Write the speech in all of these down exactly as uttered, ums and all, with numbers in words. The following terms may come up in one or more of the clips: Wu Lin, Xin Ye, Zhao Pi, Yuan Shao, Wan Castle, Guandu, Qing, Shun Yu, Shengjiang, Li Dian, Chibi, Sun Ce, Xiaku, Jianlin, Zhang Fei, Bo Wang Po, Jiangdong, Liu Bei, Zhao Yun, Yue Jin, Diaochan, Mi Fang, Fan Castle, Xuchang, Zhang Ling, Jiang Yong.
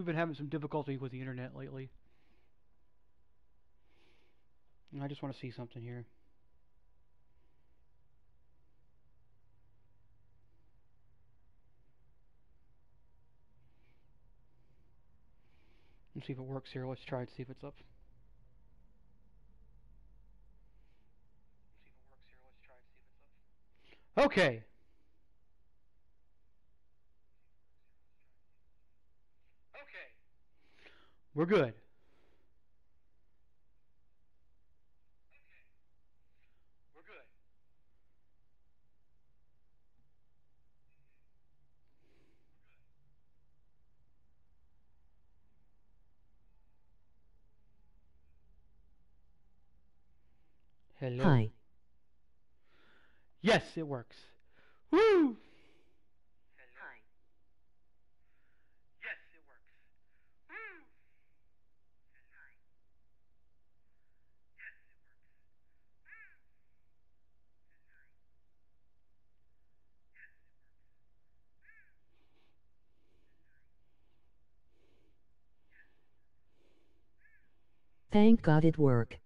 We've been having some difficulty with the internet lately. And I just want to see something here. Let's see if it works here. Let's try and see if it's up. See if it works here. Let's try and see if it's up. Okay. Okay. We're good. Okay. We're good. Hello. Hi. Yes, it works. Woo! Hello. Hi. Yes, it works. Woo! Hi. Yes, it works. Woo! Hi. Yes, it works. Thank God it worked.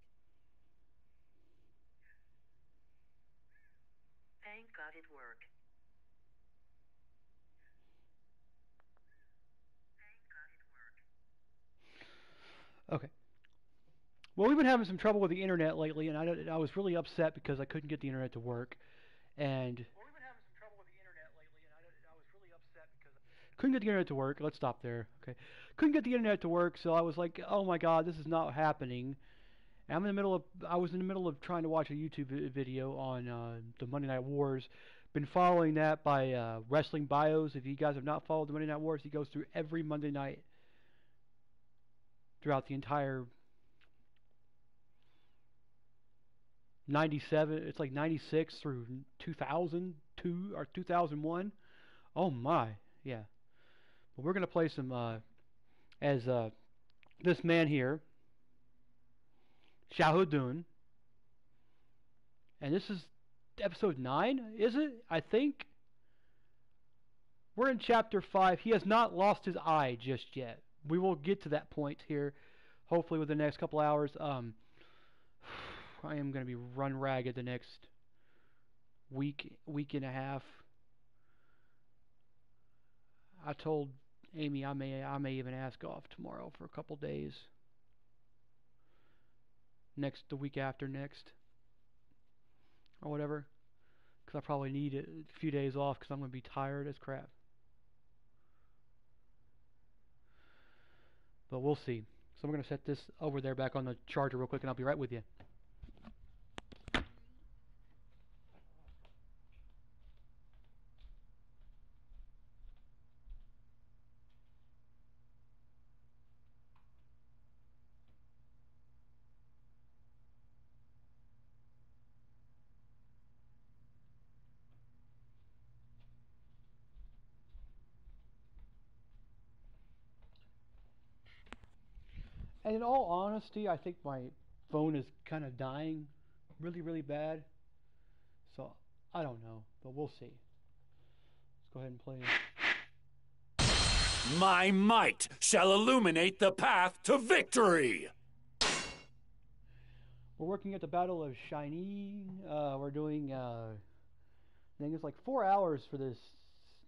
Okay. Well, we've been having some trouble with the internet lately, and I, and I was really upset because I couldn't get the internet to work, and well, we've been having some trouble with the internet lately, and I, and I was really upset because I couldn't get the internet to work. Let's stop there. Okay, couldn't get the internet to work, so I was like, "Oh my God, this is not happening." And I'm in the middle of I was in the middle of trying to watch a YouTube video on uh, the Monday Night Wars. Been following that by uh, Wrestling Bios. If you guys have not followed the Monday Night Wars, he goes through every Monday night throughout the entire ninety-seven, it's like ninety-six through two thousand two or two thousand one. Oh my, yeah. But we're going to play some, uh, as uh, this man here, Xiahou Dun. And this is episode nine, is it? I think. We're in chapter five. He has not lost his eye just yet. We will get to that point here, hopefully within the next couple hours. Um, I am going to be run ragged the next week, week and a half. I told Amy I may, I may even ask off tomorrow for a couple days. Next, the week after next, or whatever, because I probably need a few days off because I'm going to be tired as crap. But we'll see. So we're going to set this over there back on the charger real quick, and I'll be right with you. And in all honesty, I think my phone is kind of dying really, really bad. So, I don't know, but we'll see. Let's go ahead and play it. My might shall illuminate the path to victory! We're working at the Battle of Xiangyang. Uh, we're doing, uh, I think it's like four hours for this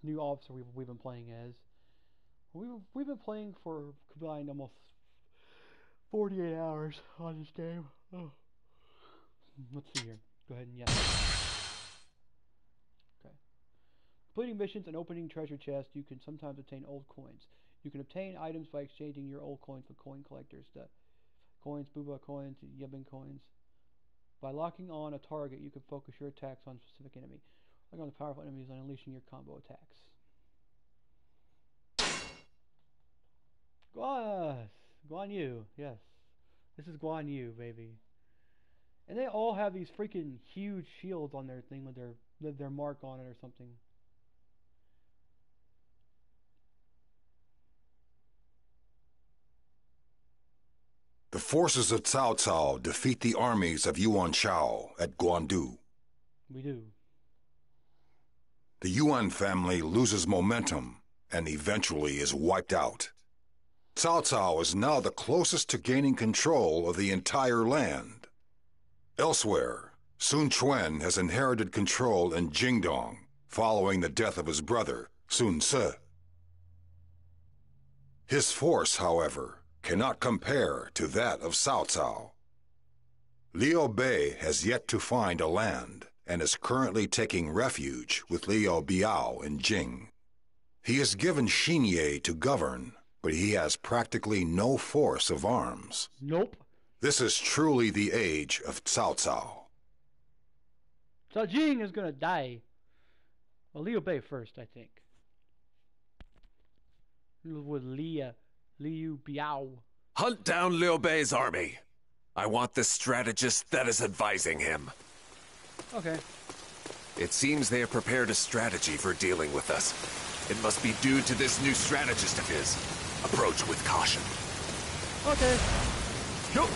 new officer we've, we've been playing as. We've, we've been playing for combined almost forty-eight hours on this game. Oh. Let's see here. Go ahead and yes. Okay. Completing missions and opening treasure chests, you can sometimes obtain old coins. You can obtain items by exchanging your old coins for coin collectors. The coins, Booba coins, Yebin coins. By locking on a target, you can focus your attacks on a specific enemy. Locking on the powerful enemies and unleashing your combo attacks. Guas! Guan Yu, yes. This is Guan Yu, baby. And they all have these freaking huge shields on their thing with their with their mark on it or something. The forces of Cao Cao defeat the armies of Yuan Shao at Guandu. We do. The Yuan family loses momentum and eventually is wiped out. Cao Cao is now the closest to gaining control of the entire land. Elsewhere, Sun Quan has inherited control in Jingdong following the death of his brother, Sun Ce. His force, however, cannot compare to that of Cao Cao. Liu Bei has yet to find a land and is currently taking refuge with Liu Biao in Jing. He is given Xin Ye to govern, but he has practically no force of arms. Nope. This is truly the age of Cao Cao. So Jing is going to die. Well, Liu Bei first, I think. With Liu, Liu Biao. Hunt down Liu Bei's army. I want the strategist that is advising him. Okay. It seems they have prepared a strategy for dealing with us. It must be due to this new strategist of his. Approach with caution. Okay. Yo.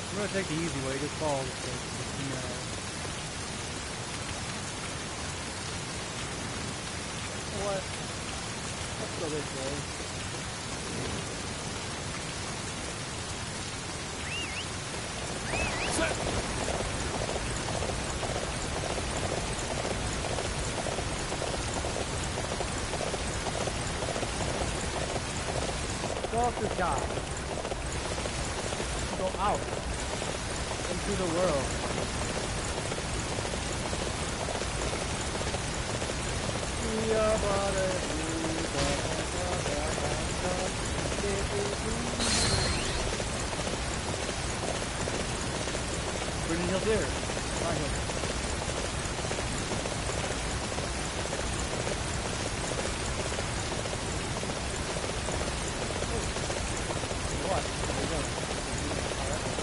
I'm gonna take the easy way, just follow this thing. You know. What? Let's go this way. This guy go out into the world. Bringing him there, not him.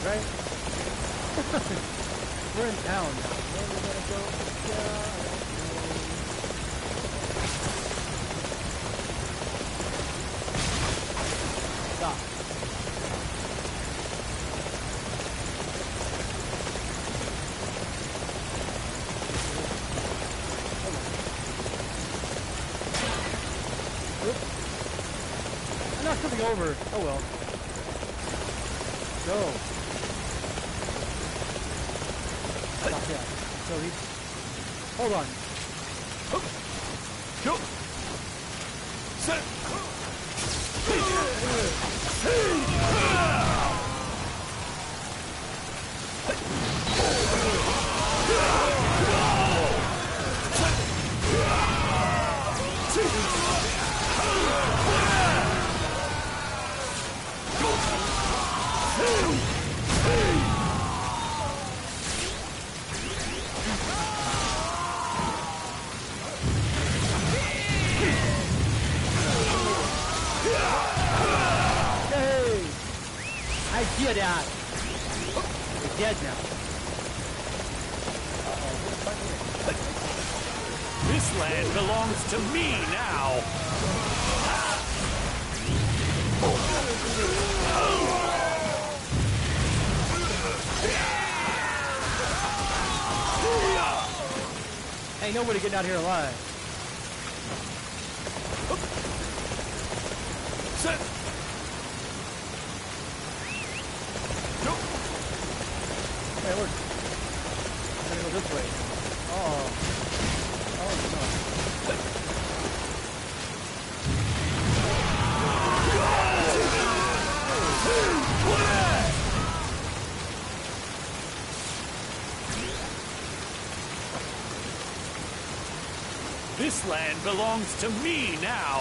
We're in town now. Where are we gonna go? Stop. Oops. I knocked something over. Oh well. Go. So he, hold on. Ain't nobody getting out here alive. Set. Nope. Hey, look. I'm gonna go this way. Oh. Oh no. This land belongs to me now.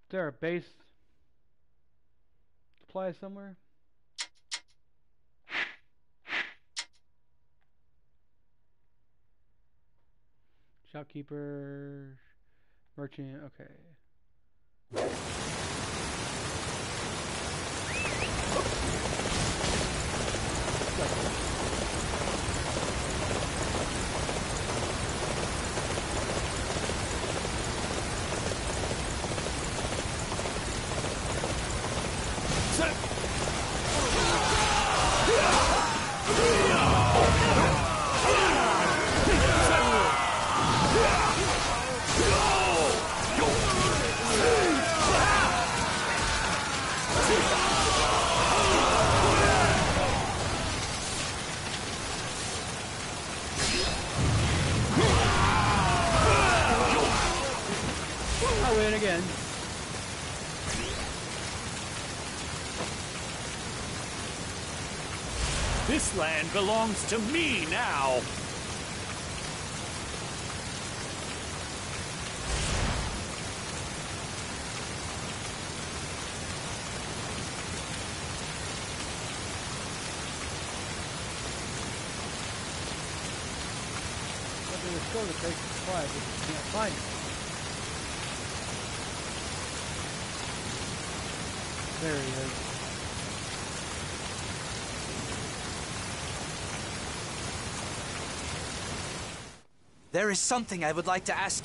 Is there a base supply somewhere? Shopkeeper, merchant, okay. This land belongs to me now! Something was going to take supplies if you can't find it. There he is. There is something I would like to ask.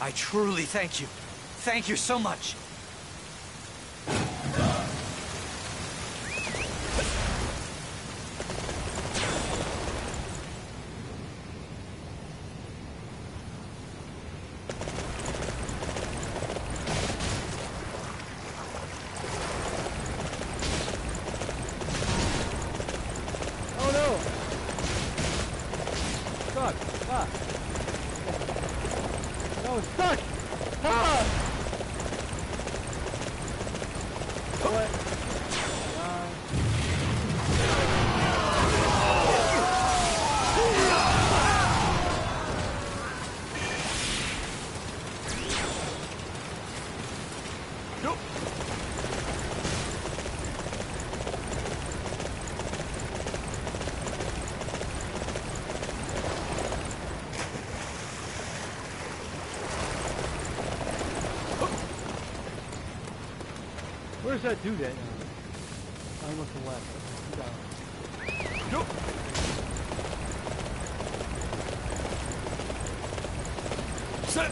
I truly thank you. Thank you so much. Where's that dude at? I'm looking left. Nope. Set.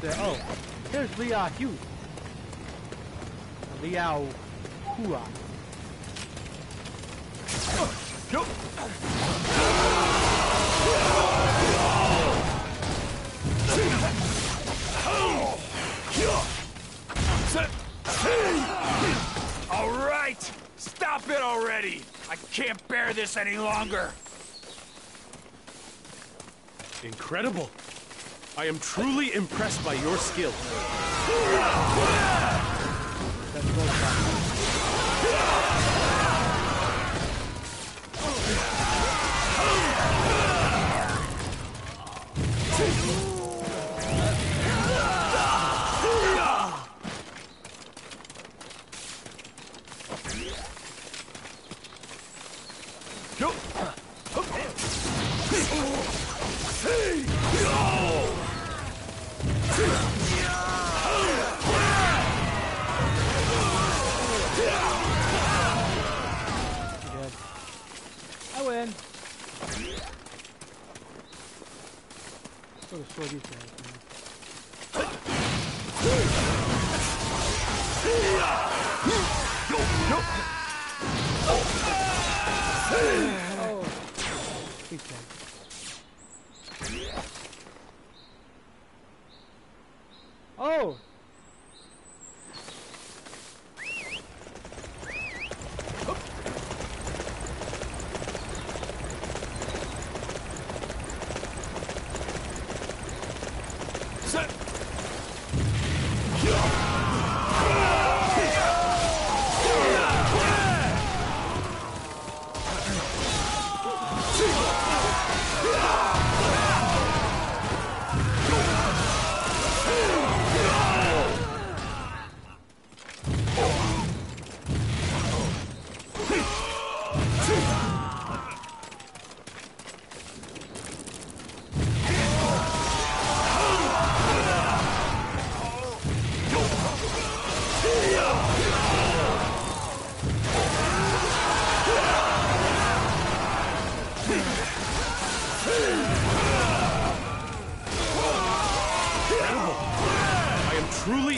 There. Oh, here's Liao Hu. Liao Hua. All right, stop it already. I can't bear this any longer. Incredible. I am truly impressed by your skill. These guys, Oh. Oh.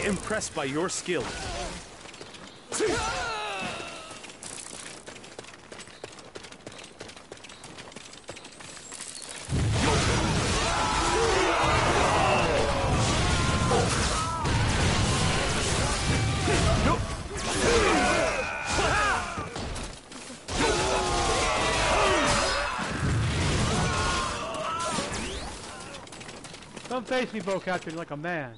Impressed by your skill. Don't face me, Bo Captain, like a man.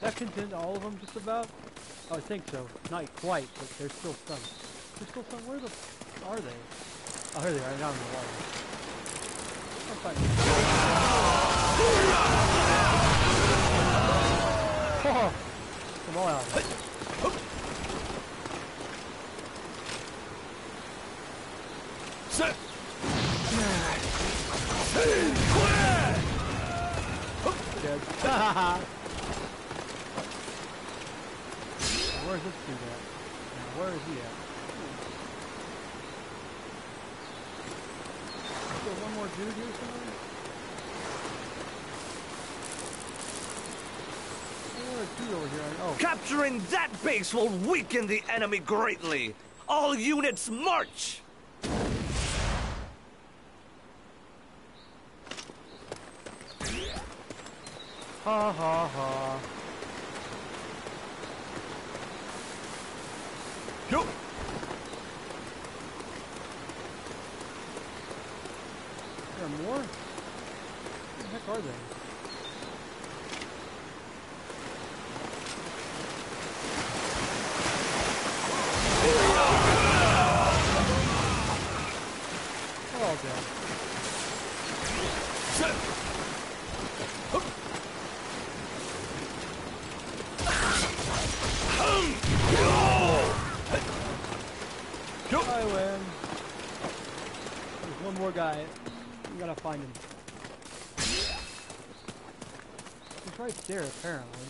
That contained all of them, just about? Oh, I think so. Not quite, but there's still some. There's still some? Where the f are they? Oh, here they are, now in the water. I'm fine. Oh, come on out. Set! Dead. Ha ha ha! Where is this dude at? Now, where is he at? Is there one more dude here somewhere? There's a dude over here. Oh. Capturing that base will weaken the enemy greatly. All units march! Ha ha ha. Nope. Is there more? Where the heck are they? Guy, we gotta find him. He's right there, apparently.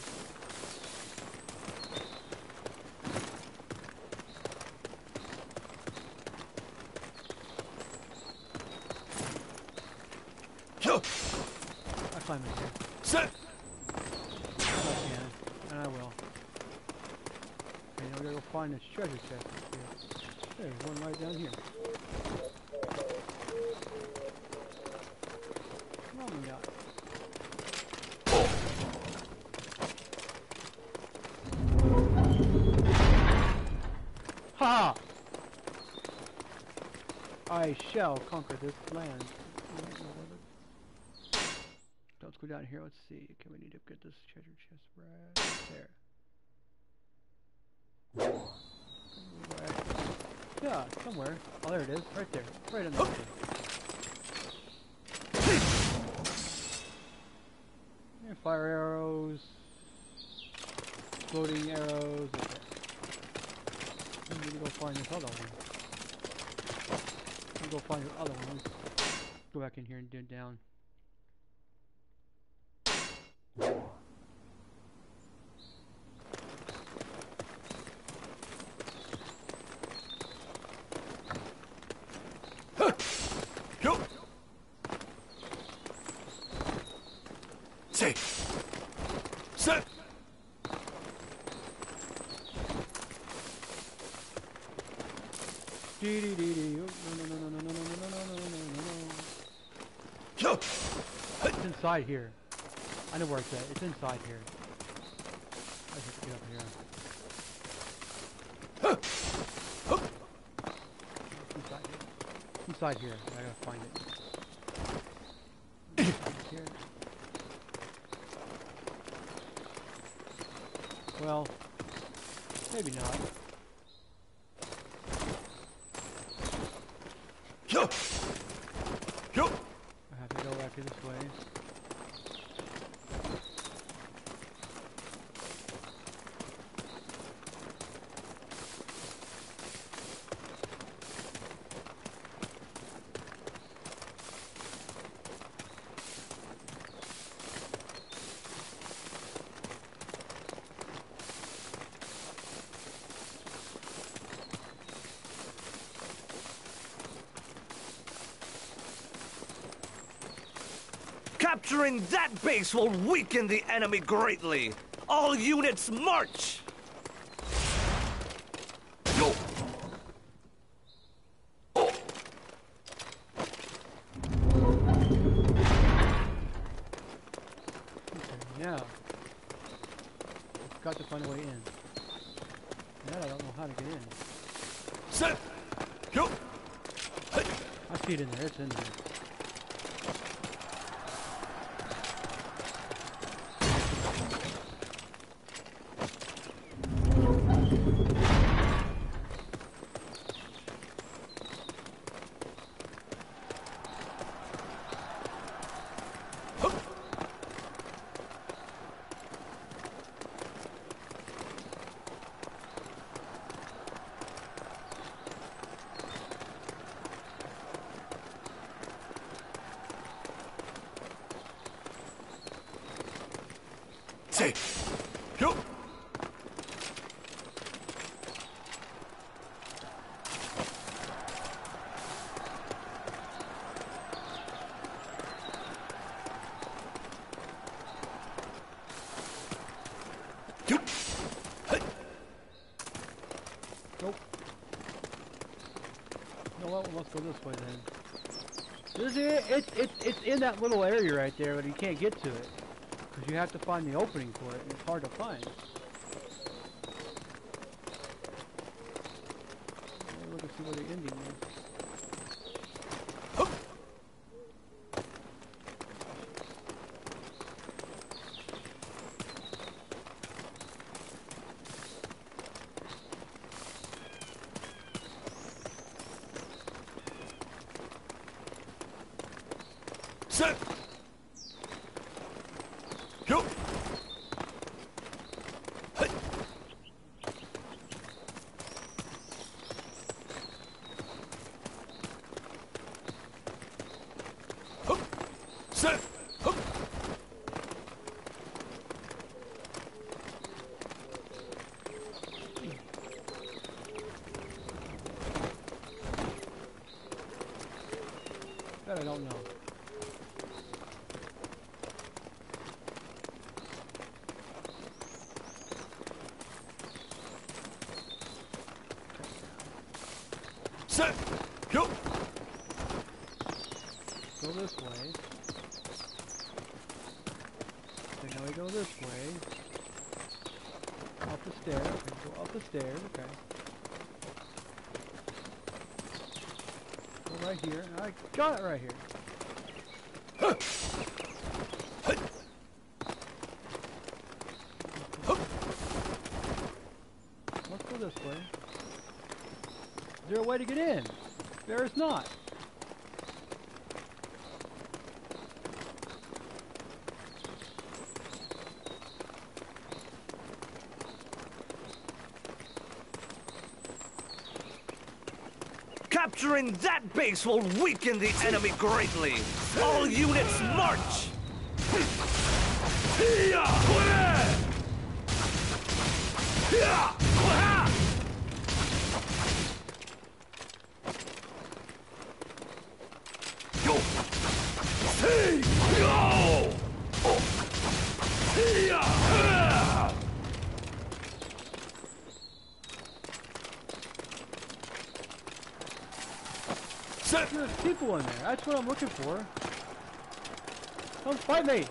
I find him here. I can, and I will. And now we gotta go find this treasure chest here. There's one right down here. Ha! I shall conquer this land. Let's go down here. Let's see. Okay, we need to get this treasure chest right there. Right. Yeah, somewhere. Oh, there it is. Right there. Right in there. fire arrows, floating arrows. Okay. I'm gonna go find this other one. I'm gonna go find the other one. Let's go back in here and dig down. Inside here. I know where it's at. It's inside here. I have to get up here. It's inside here. It's inside here. I gotta find it. Inside here. Well, maybe not. I have to go back this way. Capturing that base will weaken the enemy greatly. All units march! Yo. Oh. Okay, now, I've got to find a way in. Now I don't know how to get in. Set. Yo. Hey. I see it in there, it's in there. Let's go this way then. This is, it's, it's, it's in that little area right there, but you can't get to it. Because you have to find the opening for it, and it's hard to find. Let me look and see where the ending is. I don't know. Set, go. Go this way. So now we go this way. Up the stairs. Go up the stairs. Okay. Right here, I got it right here. Huh. Huh. Huh. Let's go this way. Is there a way to get in? There is not. Capturing that base will weaken the enemy greatly. All units march! There's people in there. That's what I'm looking for. Come fight me.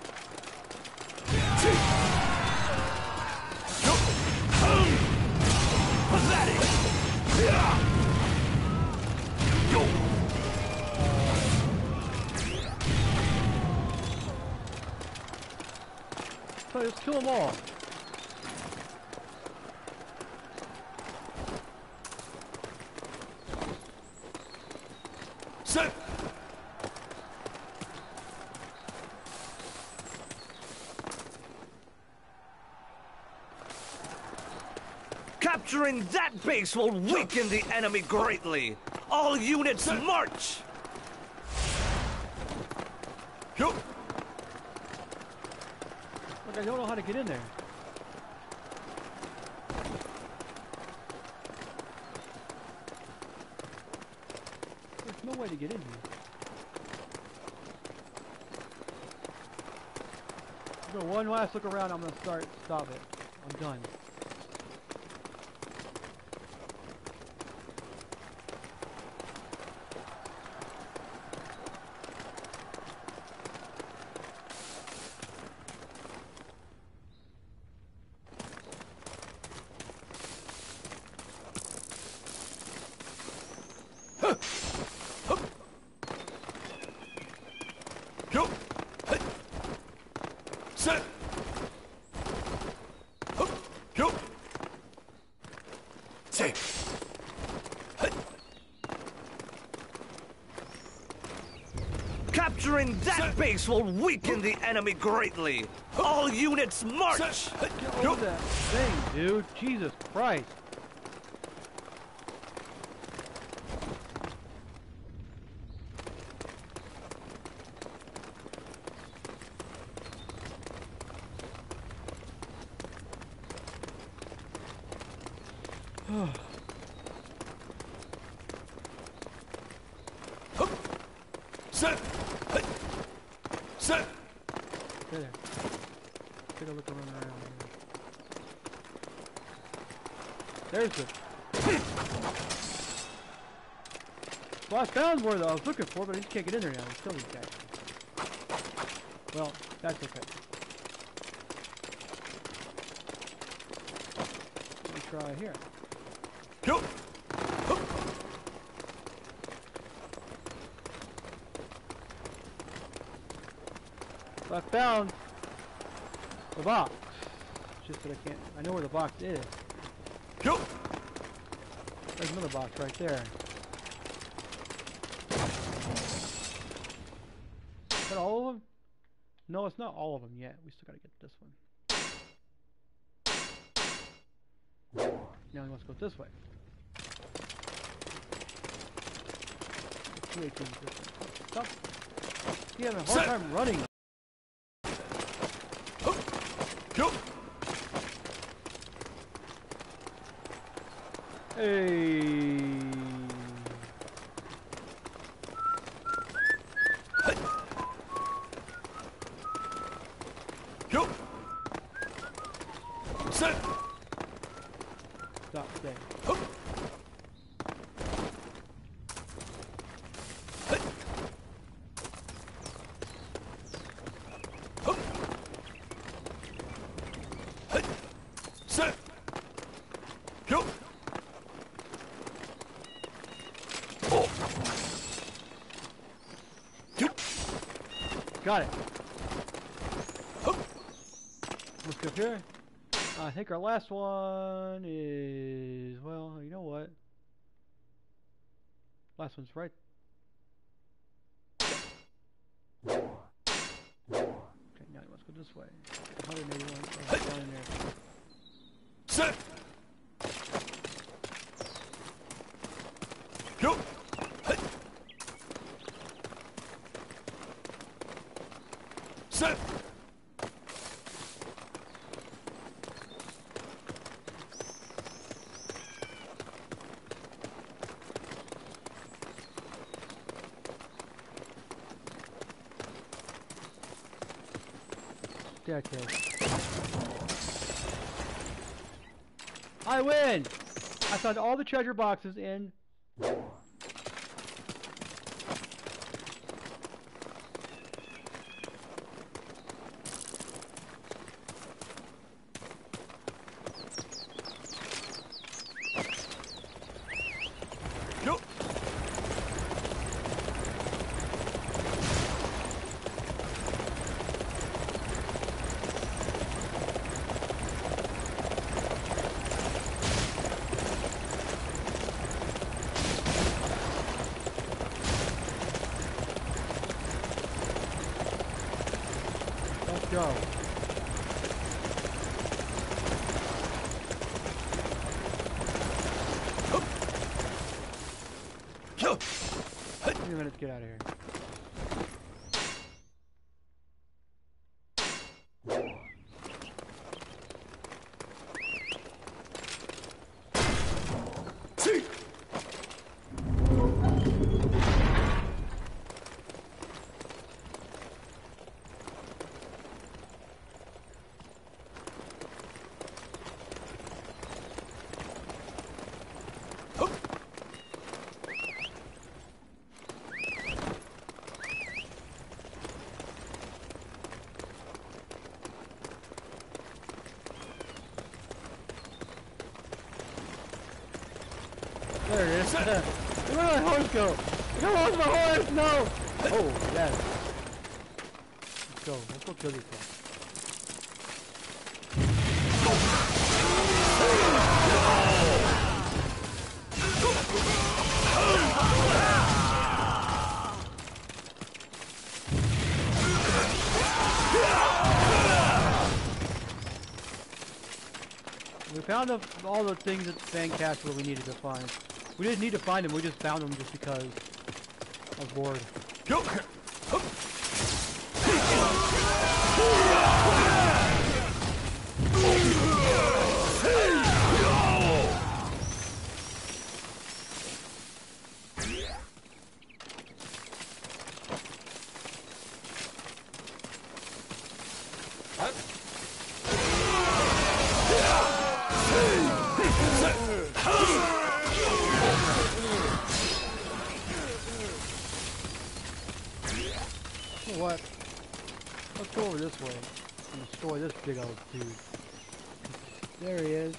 So let's kill them all. Capturing that base will weaken the enemy greatly. All units march! Look, I don't know how to get in there. There's no way to get in here. Go one last look around, I'm gonna start, stop it. I'm done. Capturing that base will weaken the enemy greatly. All units march! Get over that thing, dude. Jesus Christ. Well, I found one that I was looking for, but I just can't get in there now. Let's kill these guys. Well, that's okay. Let me try here. Nope. So I found the box. It's just that I can't. I know where the box is. Nope. There's another box right there. Is that all of them? No, it's not all of them yet. We still gotta get this one. Now he wants to go this way. This way. Stop. He's having a hard time running. Hey. Yo. Set. Stop there. Hup. Hey. Hup. Hey. Set. Yo. Got it. Let's go here. I think our last one is, well, you know what? Last one's right. Okay, now let's go this way. one hundred eighty-one. Oh, down in there. Set. Go. Listen! Okay. I win! I found all the treasure boxes in. Get out of here. There it is. Where did my horse go? Where was my horse? No! Oh, yes. Let's go. Let's go kill these guys. We found the, all the things at Sandcastle we needed to find. We didn't need to find them, we just found them just because I was bored. Go! Big old dude. There he is.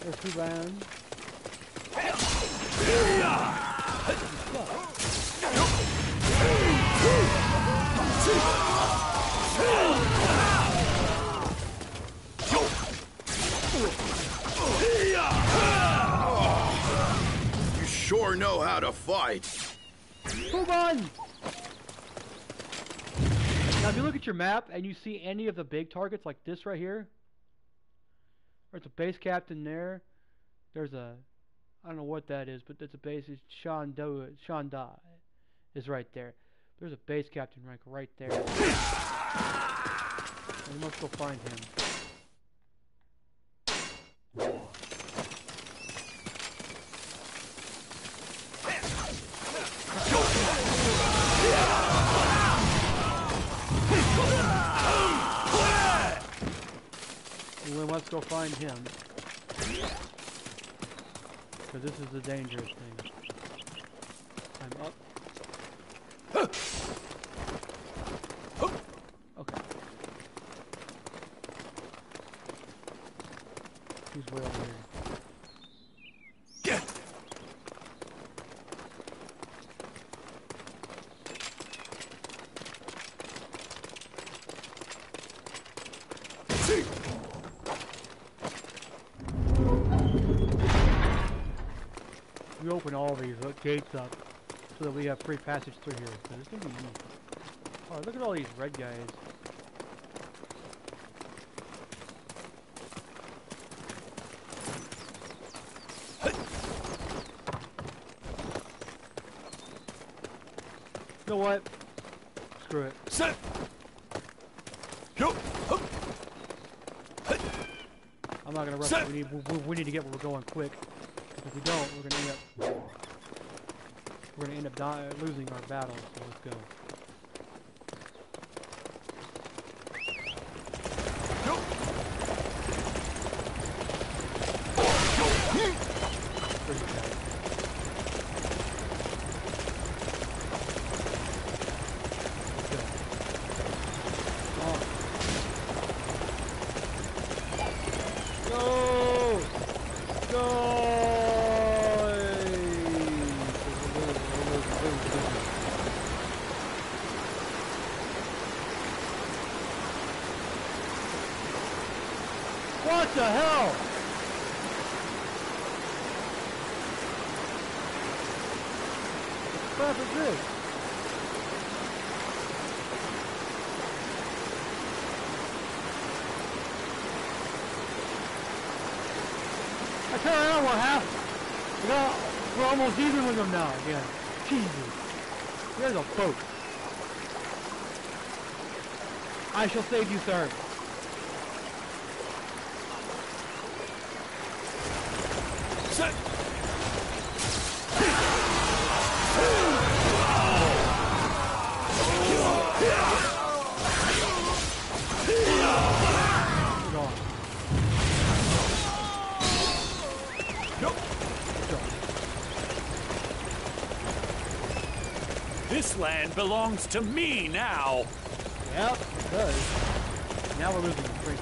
There's two rounds. You sure know how to fight. Hold on! Now, if you look at your map and you see any of the big targets like this right here, there's a base captain there. There's a, I don't know what that is, but that's a base. It's Shanda, Shanda is right there. There's a base captain rank right there. And we must go find him. Let's go find him. So this is the dangerous thing. I'm up. Okay. He's way over here. Open all these gates up so that we have free passage through here. So this is gonna be easy. Oh, look at all these red guys. You know what? Screw it. Set. I'm not gonna rush it. We need, we, we need to get where we're going quick. If we don't, we're gonna end up we're gonna end up die, losing our battle. So let's go. What the hell? What the crap is this? I tell you, we're half. You know, we're almost even with them now again. Jesus. There's a boat. I shall save you, sir. Land belongs to me now. Yep, it does. Now we're losing the free.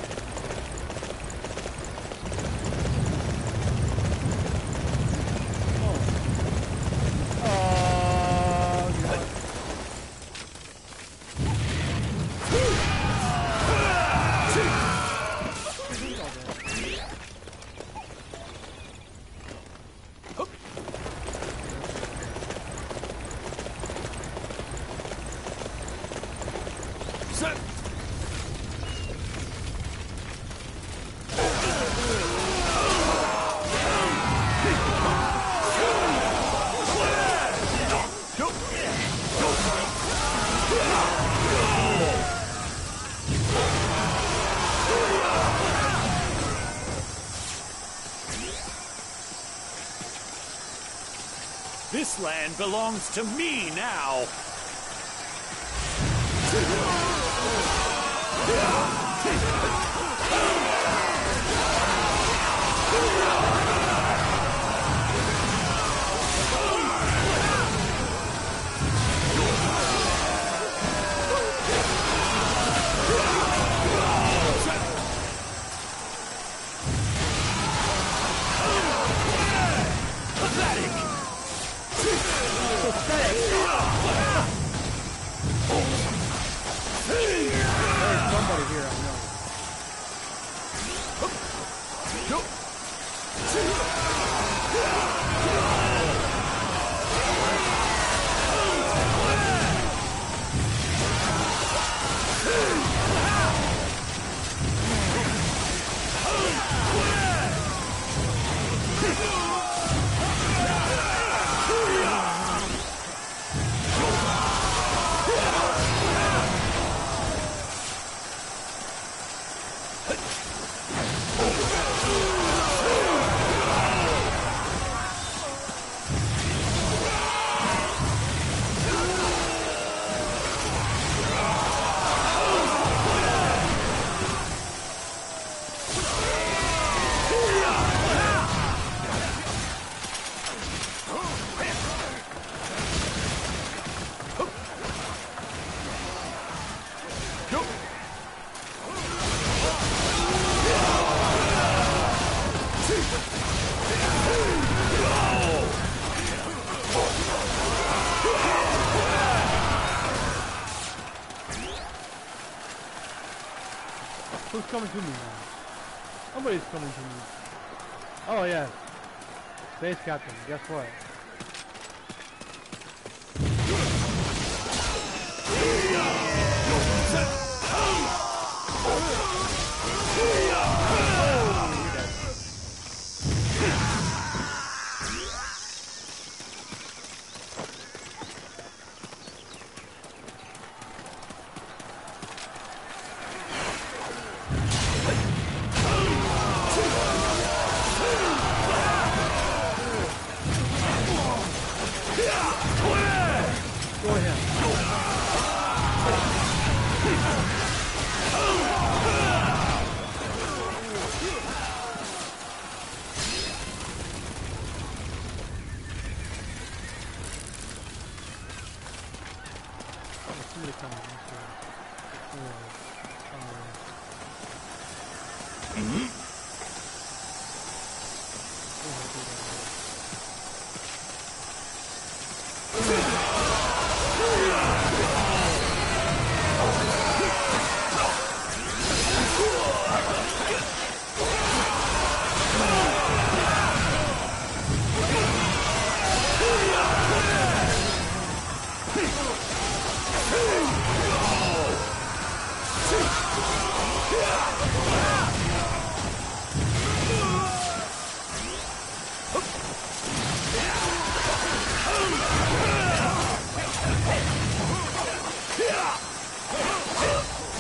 Oh. Uh, God. This land belongs to me now. Who's coming to me now? Somebody's coming to me. Oh yeah. Base captain, guess what? Two!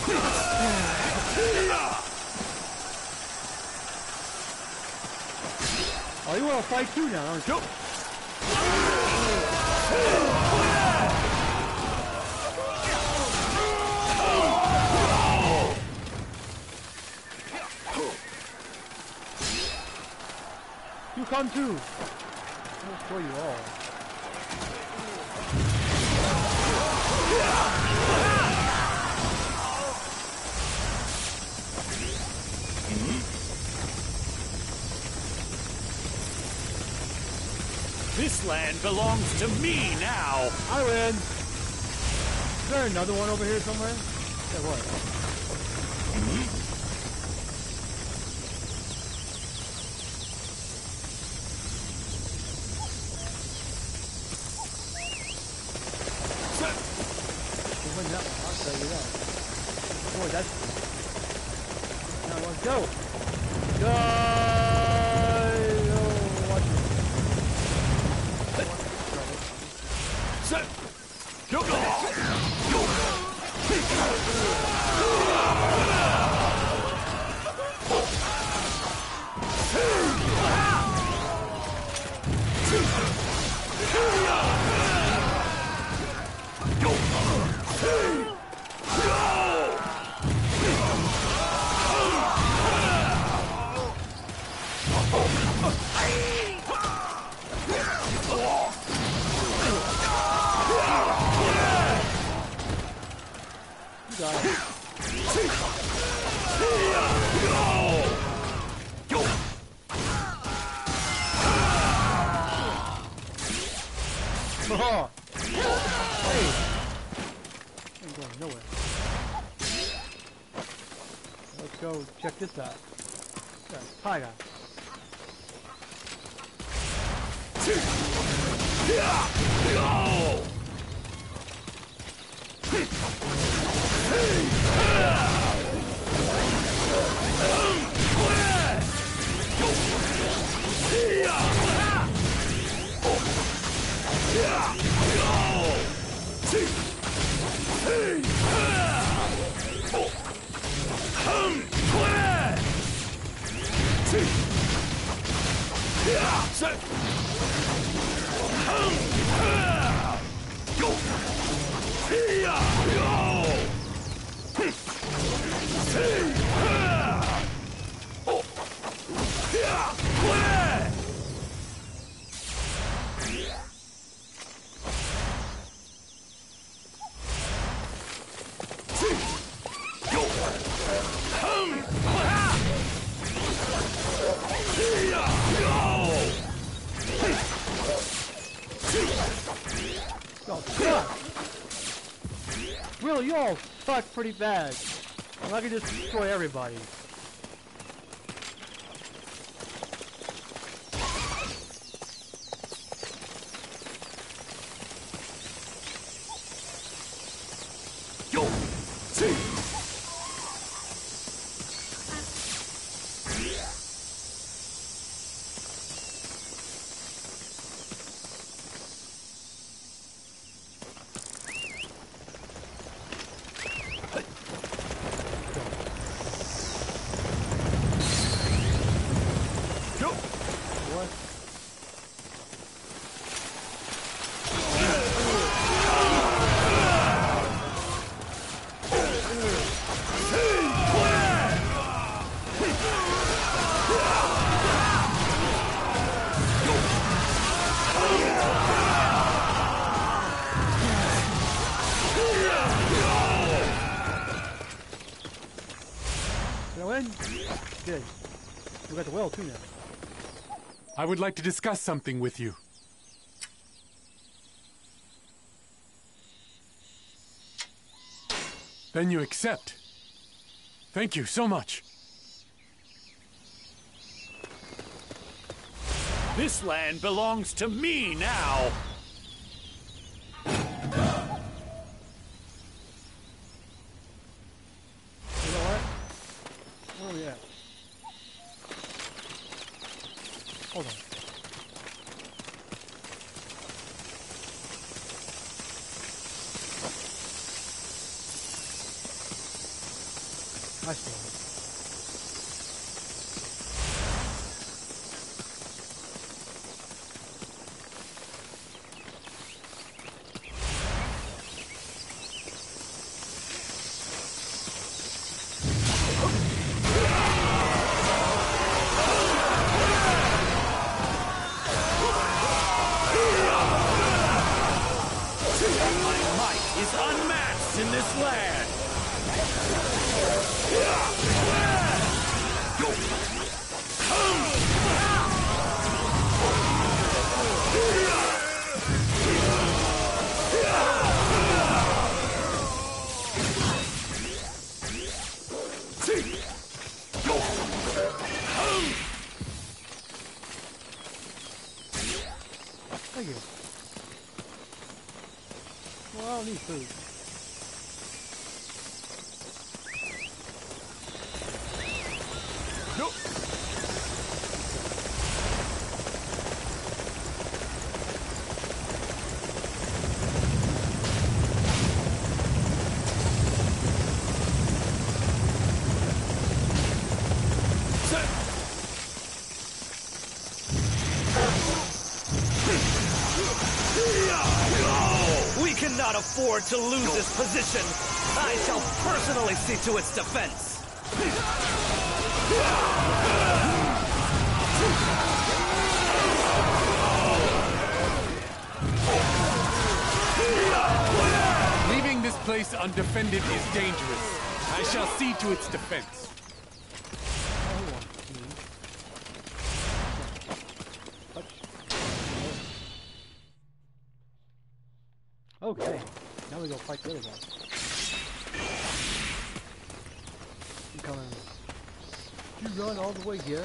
Oh, you want to fight too now, aren't you? You come too. I'll destroy you all. This land belongs to me now. I win. Is there another one over here somewhere? There was. You win that one, I'll tell you that. Boy, that's... Now let's go. Go! Check this out. Hi guys. Fuck pretty bad. I'm not gonna just destroy everybody. I would like to discuss something with you. Then you accept. Thank you so much. This land belongs to me now. I see. Afford to lose this position. I shall personally see to its defense. Leaving this place undefended is dangerous. I shall see to its defense. Okay, now we go fight the other guy. You coming? You run all the way here.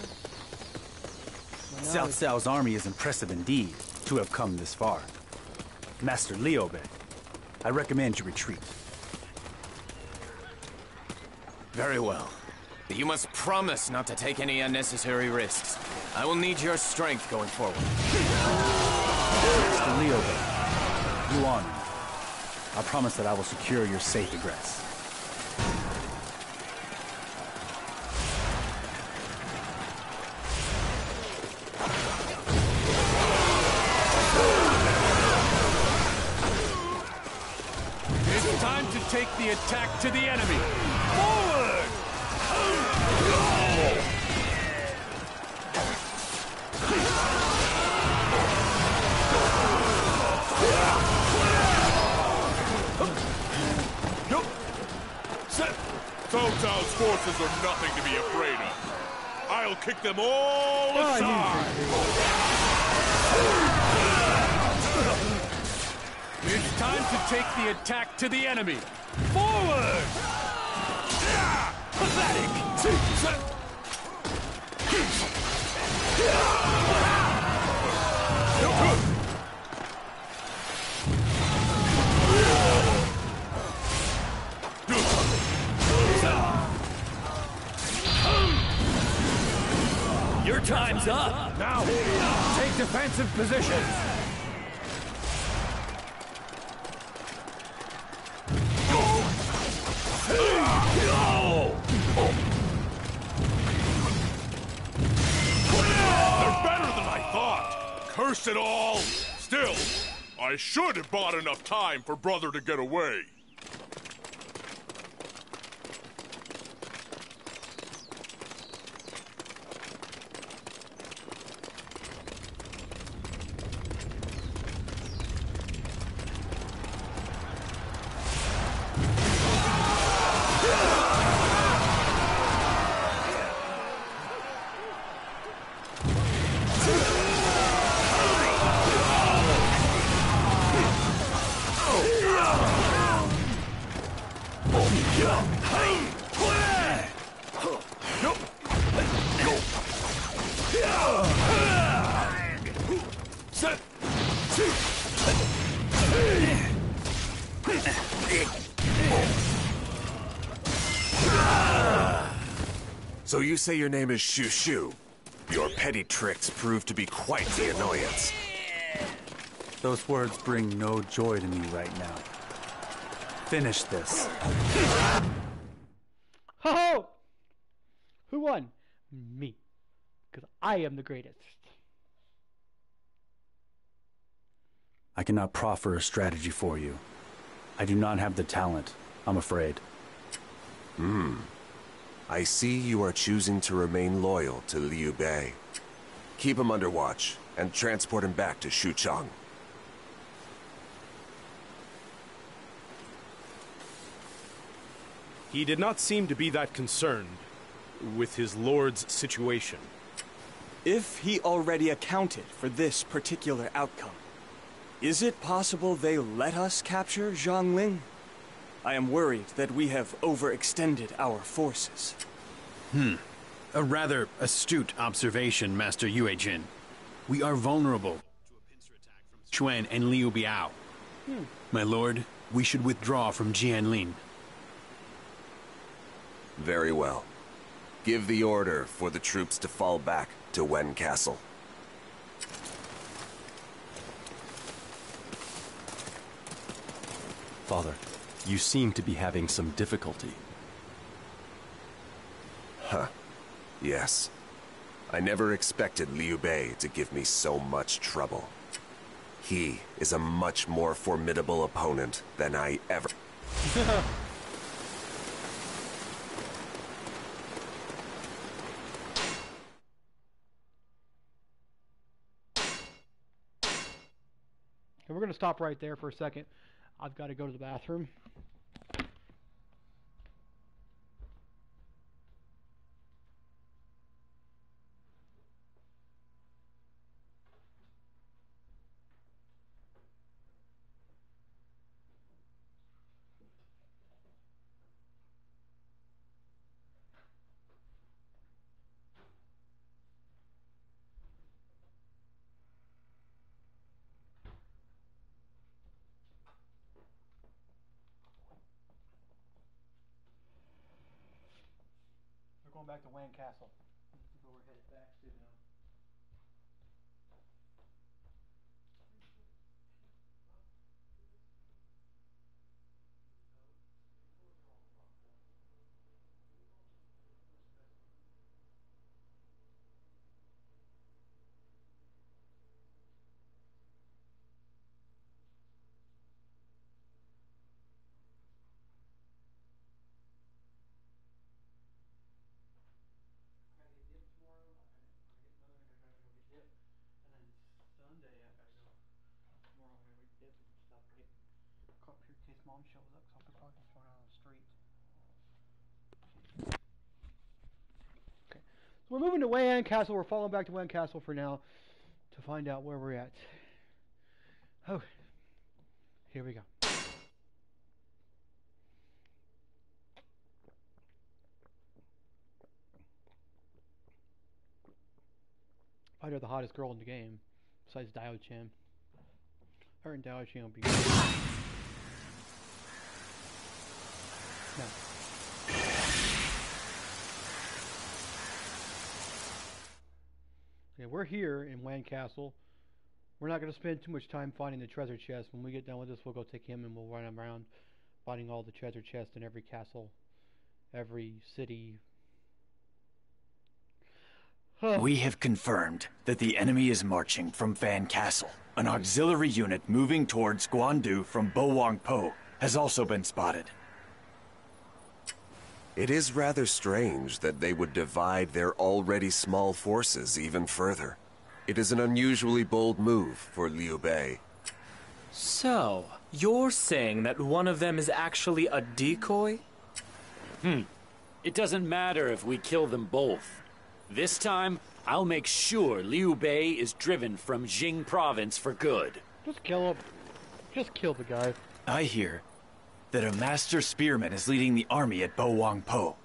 Cao Cao's army is impressive indeed to have come this far. Master Liu Bei, I recommend you retreat. Very well. But you must promise not to take any unnecessary risks. I will need your strength going forward. Master Liu Bei, you honor me. I promise that I will secure your safe egress. It's time to take the attack to the enemy. Forward! Cao Cao's forces are nothing to be afraid of. I'll kick them all aside. It's time to take the attack to the enemy. Forward! Pathetic! Your time's up! Now, take defensive positions! They're better than I thought! Curse it all! Still, I should have bought enough time for brother to get away. So you say your name is Shu Shu. Your petty tricks prove to be quite the annoyance. Those words bring no joy to me right now. Finish this. ho! Who won? Me. Because I am the greatest. I cannot proffer a strategy for you. I do not have the talent, I'm afraid. Hmm. I see you are choosing to remain loyal to Liu Bei. Keep him under watch, and transport him back to Xuchang. He did not seem to be that concerned with his lord's situation. If he already accounted for this particular outcome, is it possible they let us capture Zhang Ling? I am worried that we have overextended our forces. Hmm. A rather astute observation, Master Yue Jin. We are vulnerable. Chuan and Liu Biao. Hmm. My lord, we should withdraw from Jianlin. Very well. Give the order for the troops to fall back to Wan Castle. Father, you seem to be having some difficulty. Huh. Yes. I never expected Liu Bei to give me so much trouble. He is a much more formidable opponent than I ever... And we're going to stop right there for a second. I've got to go to the bathroom. Back to Wan Castle. We're headed back to them. Mom shows up, so I could probably just run out on the street. Okay, so we're moving to Wan Castle. We're falling back to Wan Castle for now to find out where we're at. Oh, here we go. Probably the hottest girl in the game, besides Diaochan. Her and Diaochan will be good. No. Okay, we're here in Wan Castle. We're not going to spend too much time finding the treasure chest. When we get done with this, we'll go take him and we'll run around finding all the treasure chests in every castle, every city. Huh. We have confirmed that the enemy is marching from Wan Castle. An auxiliary unit moving towards Guandu from Bo Wang Po has also been spotted. It is rather strange that they would divide their already small forces even further. It is an unusually bold move for Liu Bei. So, you're saying that one of them is actually a decoy? Hmm. It doesn't matter if we kill them both. This time, I'll make sure Liu Bei is driven from Jing province for good. Just kill him. Just kill the guy. I hear that a master spearman is leading the army at Bo Wang Po.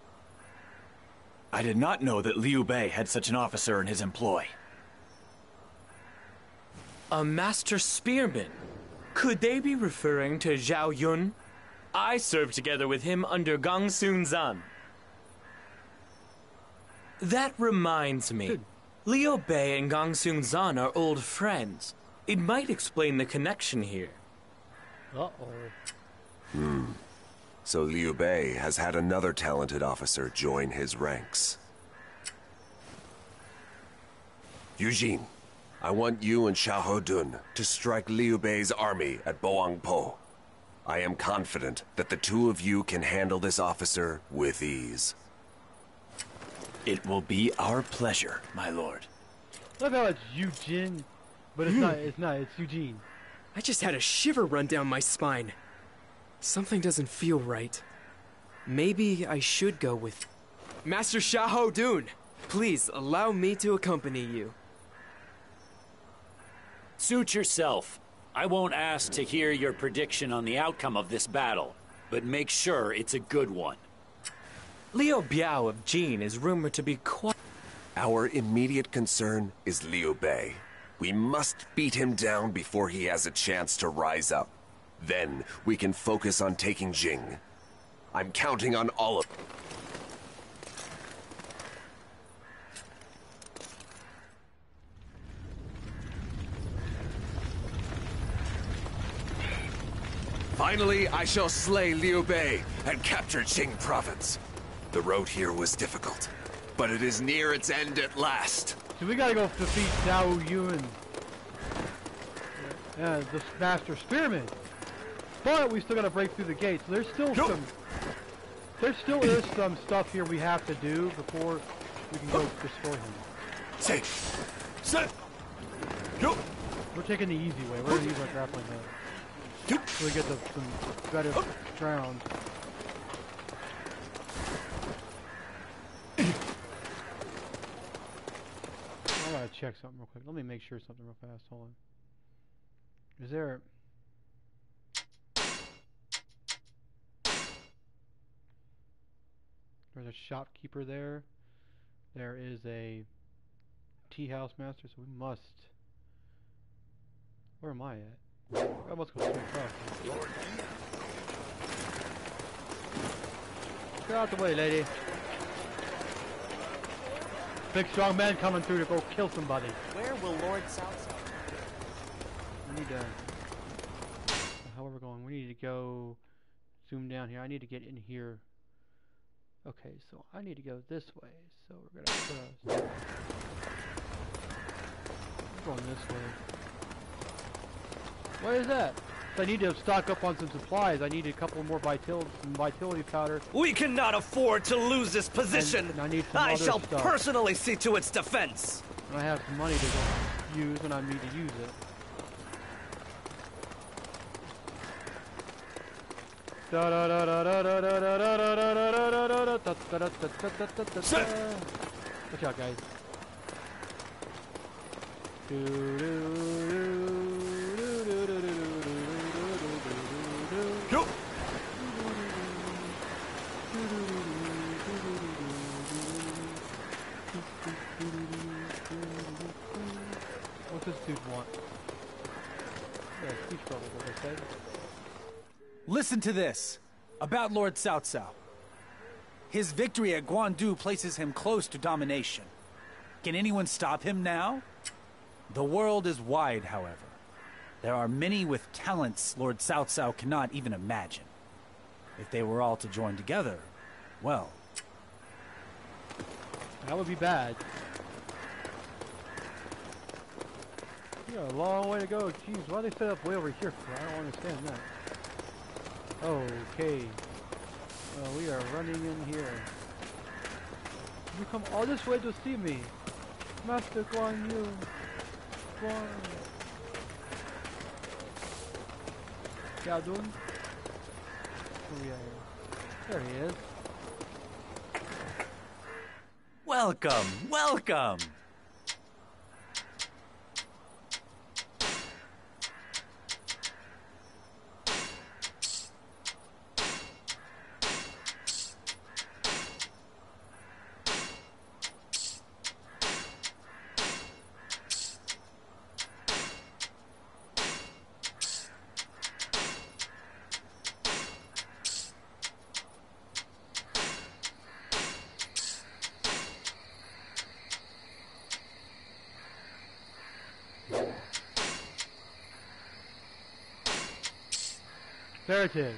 I did not know that Liu Bei had such an officer in his employ. A master spearman? Could they be referring to Zhao Yun? I served together with him under Gongsun Zan. That reminds me. Good. Liu Bei and Gongsun Zan are old friends. It might explain the connection here. Uh-oh. Hmm. So Liu Bei has had another talented officer join his ranks. Eugene, I want you and Xiahou Dun to strike Liu Bei's army at Bo Wang Po. I am confident that the two of you can handle this officer with ease. It will be our pleasure, my lord. I love how it's Eugene, but it's not, it's not, it's Eugene. I just had a shiver run down my spine. Something doesn't feel right. Maybe I should go with... Master Xiahou Dun, please allow me to accompany you. Suit yourself. I won't ask to hear your prediction on the outcome of this battle, but make sure it's a good one. Liu Biao of Jing is rumored to be quite... Our immediate concern is Liu Bei. We must beat him down before he has a chance to rise up. Then we can focus on taking Jing. I'm counting on all of... Finally, I shall slay Liu Bei and capture Qing province. The road here was difficult, but it is near its end at last. So we gotta go defeat Zhao Yun, uh, the master spearman. But we still gotta break through the gates. So there's still nope. some, there still is some stuff here we have to do before we can go oh. destroy him. Say, set, go. We're taking the easy way. We're gonna use our grappling hook so we get the, some better oh. rounds. I gotta check something real quick. Let me make sure something real fast. Hold on. Is there? There's a shopkeeper there. There is a tea house master, so we must. Where am I at? I must go straight across. Get out the way, lady. Big strong man coming through to go kill somebody. Where will Lord South? We need to. How are we going? We need to go. Zoom down here. I need to get in here. Okay, so I need to go this way. So we're gonna. Uh, we're going this way. What is that? So I need to stock up on some supplies. I need a couple more vitil some vitality powder. We cannot afford to lose this position. And, and I need some I other shall stuff. personally see to its defense. And I have some money to go use, and I need to use it. Da da da da da da da da da da da da da da da da da da da What's this dude want? Listen to this, about Lord Cao Cao. His victory at Guandu places him close to domination. Can anyone stop him now? The world is wide, however. There are many with talents Lord Cao Cao cannot even imagine. If they were all to join together, well... That would be bad. We got a long way to go. Jeez, why they set up way over here for? I don't understand that. Okay. Well, we are running in here. You come all this way to see me. Master Guan Yu. Guan. Xiahou Dun. Oh, yeah. There he is. Welcome, welcome. There it is.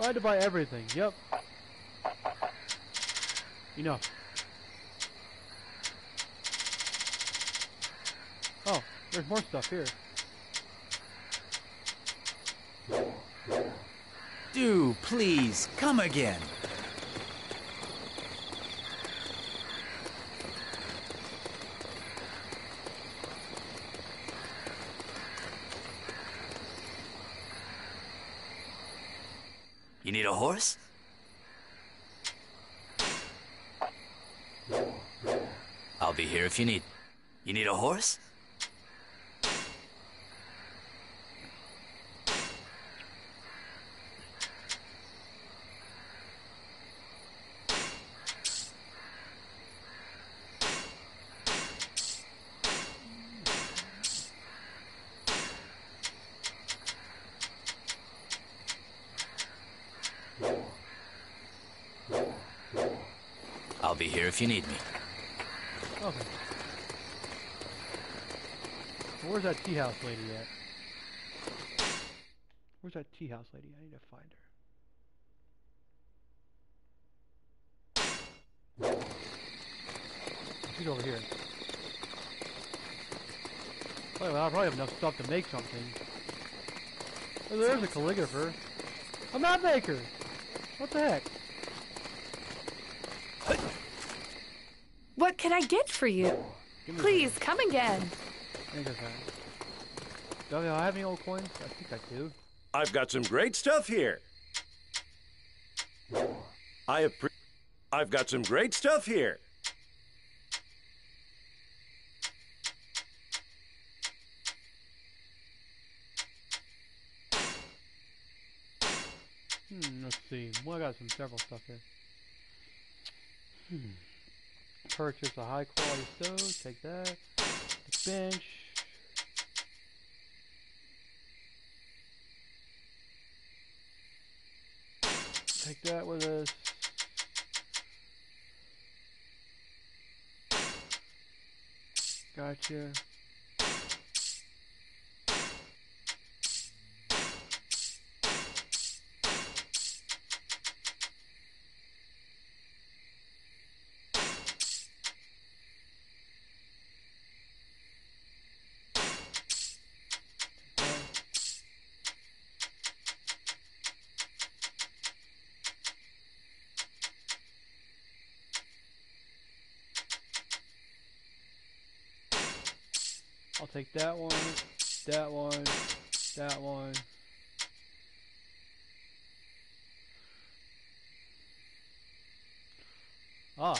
I had to buy everything. Yep. Enough. Oh, there's more stuff here. Do please come again. You need a horse? I'll be here if you need. You need a horse? I'll be here if you need me. Okay. Where's that tea house lady at? Where's that tea house lady? I need to find her. She's over here. Wait, well, I probably have enough stuff to make something. Oh, there's a calligrapher. A map maker! What the heck? What can I get for you? Please, come again. Do I have any old coins? I think I do. I've got some great stuff here. I appre- I've got some great stuff here. Hmm, let's see. Well, I got some several stuff here. Hmm. Purchase a high quality stove, take that. The bench. Take that with us. Gotcha. I'll take that one, that one, that one. Ah.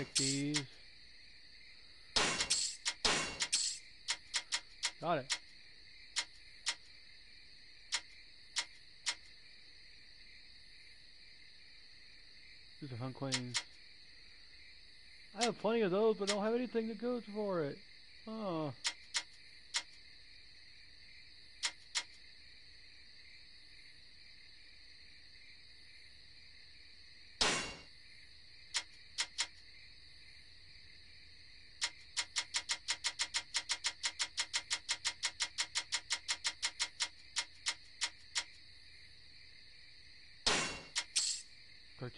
Pick these. Got it. These are Hun Queens. I have plenty of those, but I don't have anything that goes for it. Oh.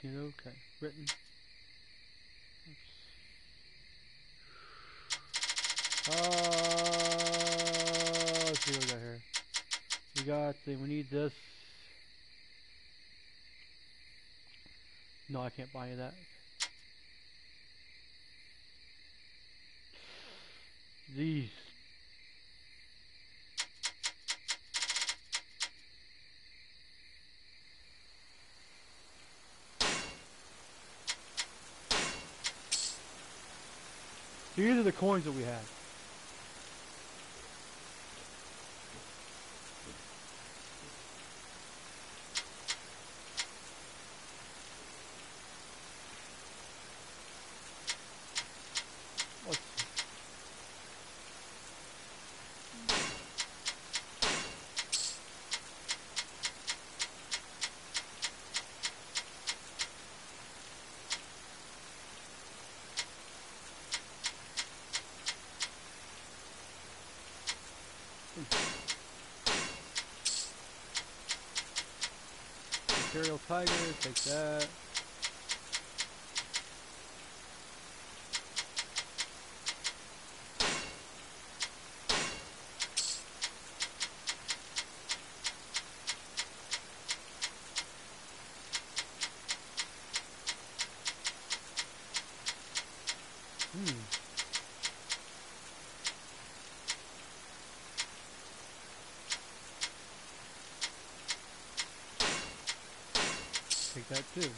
Okay, written. Oops. Uh, let's see what we got here. We got the, we need this. No, I can't buy you that. These. These are the coins that we have. Let's see. Imperial Tiger, take that. That too.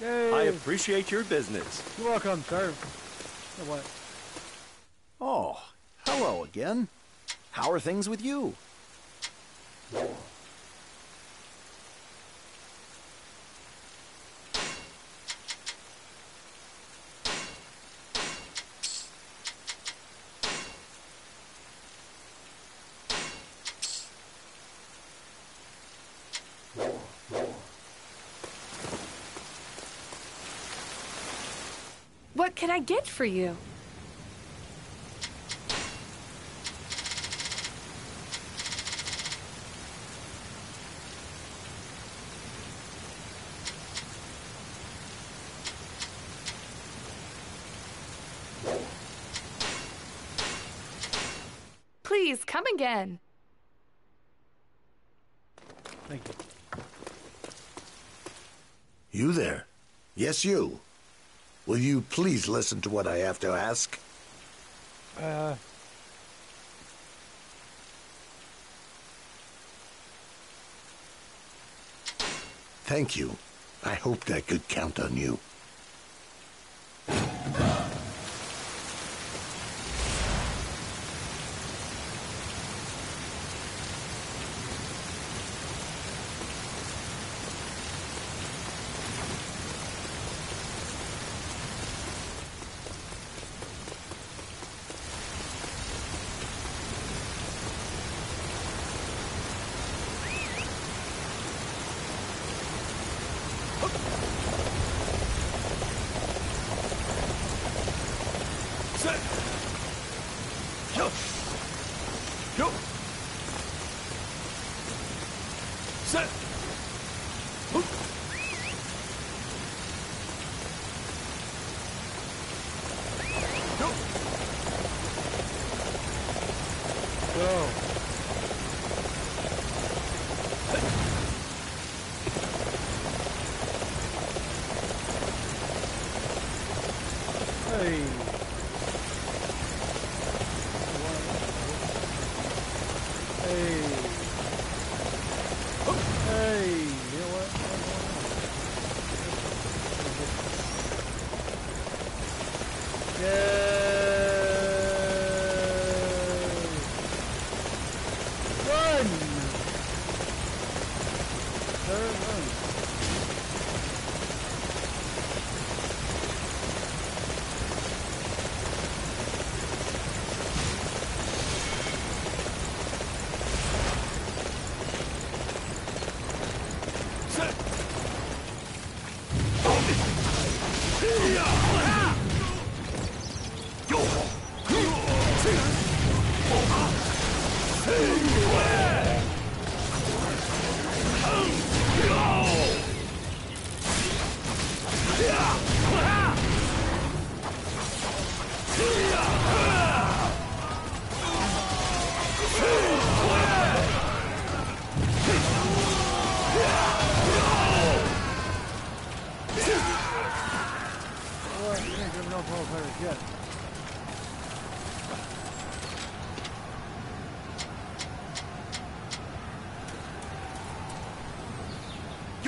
Yay. I appreciate your business. You're welcome, sir. What? Oh, hello again. How are things with you? What can I get for you? Please come again. Thank you. You there? Yes, you. Will you please listen to what I have to ask? Uh... Thank you. I hoped I could count on you.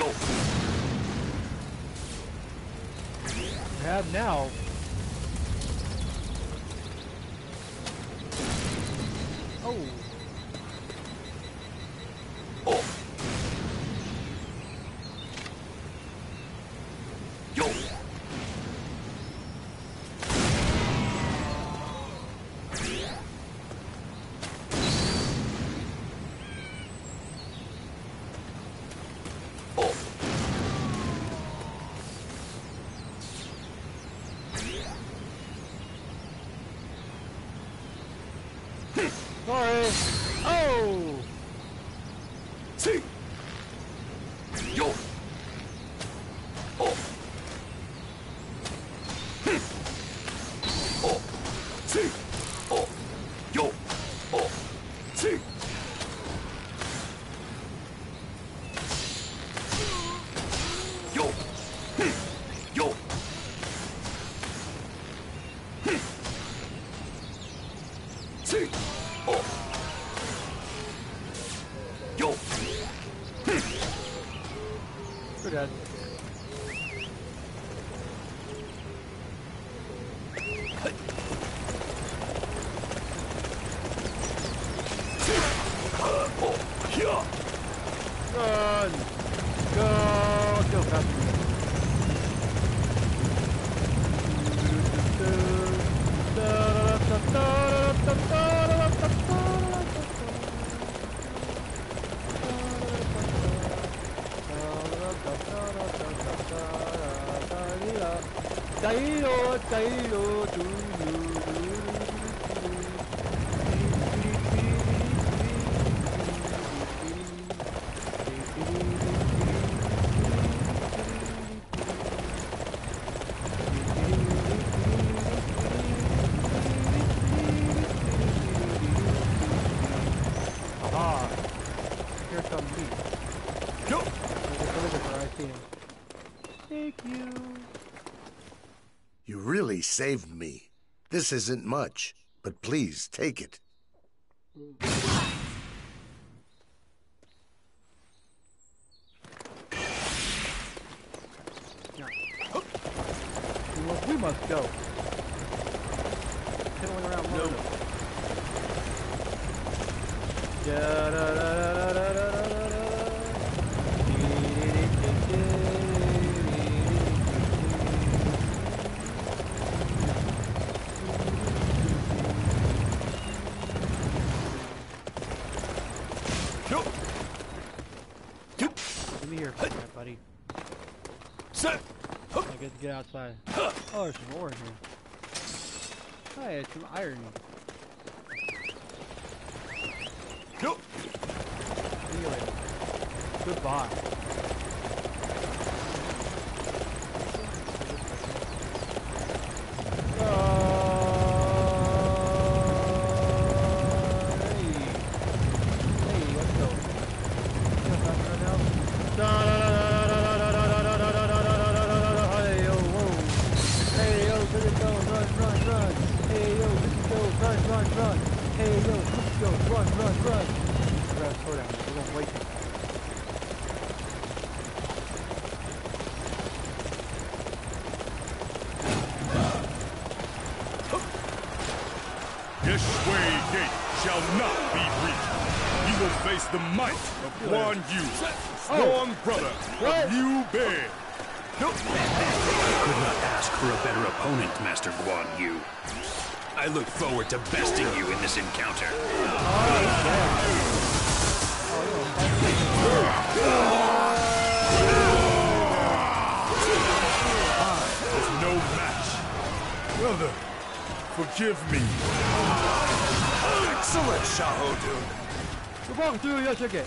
Go. We have now. Oh. Oh. Yo. Oh. Sorry. Oh. See. Yo. Saved me. This isn't much, but please take it. We must go. Piddling around no. Da, da, da, da, da, da. Get outside. Oh, there's some ore in here. Hey, it's some iron. Nope. See you later. Goodbye. Uh, hey. Hey, let's go. You know right now? Da, da, da. Run, run! Hey, yo, yo, run, run, run! Grab a sword out, we won't wait. This way gate shall not be reached. You will face the might of Guan Yu, sworn brother of Liu Bei. I could not ask for a better opponent, Master Guan Yu. I look forward to besting you in this encounter. There's no match. Brother, forgive me. Excellent, Xiahou Dun. Come on, do your ticket.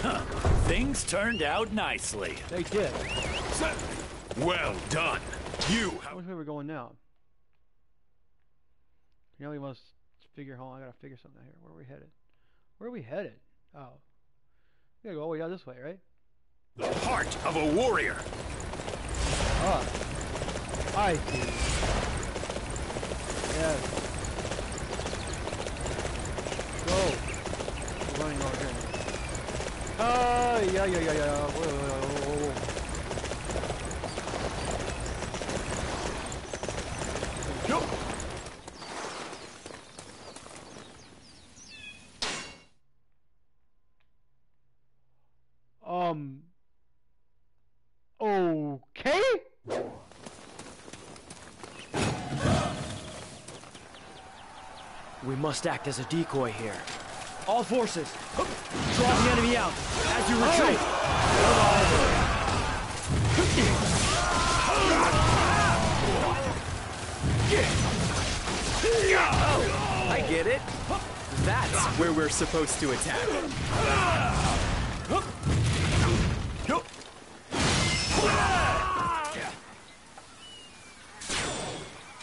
Huh. Things turned out nicely. They did. So well done. You. Which way we're going now? Now we must figure. Hold on, I gotta figure something out here. Where are we headed? Where are we headed? Oh, we gotta go all the way down this way, right? The heart of a warrior. Ah, I see. Yes. Go. We're running okay. Ah, yeah, yeah, yeah, yeah. Whoa, whoa, whoa. Jump. Um. Okay. We must act as a decoy here. All forces, draw the enemy out as you retreat. Oh, I get it. That's where we're supposed to attack.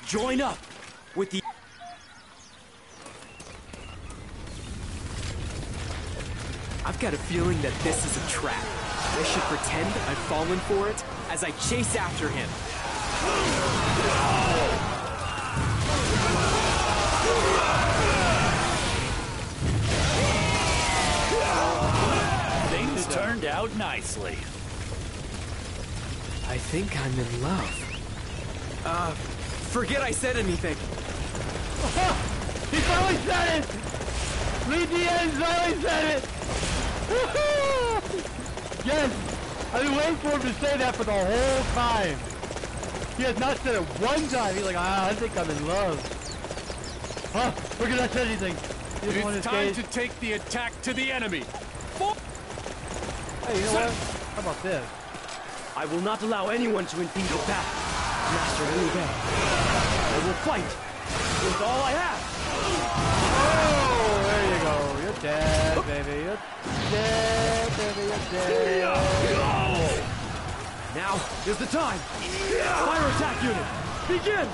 Join up with the. I've got a feeling that this is a trap. I should pretend I've fallen for it as I chase after him. Things turned out nicely. I think I'm in love. Uh, forget I said anything. He finally said it! Lee Diaz finally said it! Yes! I've been waiting for him to say that for the whole time. He has not said it one time. He's like, ah, I think I'm in love. Huh? Look at that, said anything. It's time to take the attack to the enemy. Hey, you know what? How about this? I will not allow anyone to impede the battle. Master Liu Bei. I will fight with all I have. Oh, there you go. You're dead, baby. You're dead, baby. You're dead. Now is the time. Fire attack unit, begin.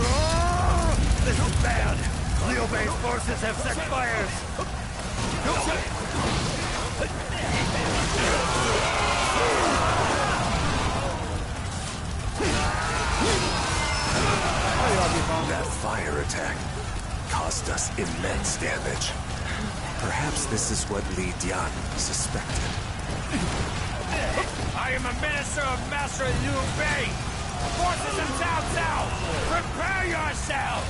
Oh, this is bad. Liu Bei's forces have set fires. That fire attack caused us immense damage. Perhaps this is what Li Dian suspected. I am a minister of Master Liu Bei. Forces of Cao Cao, prepare yourself!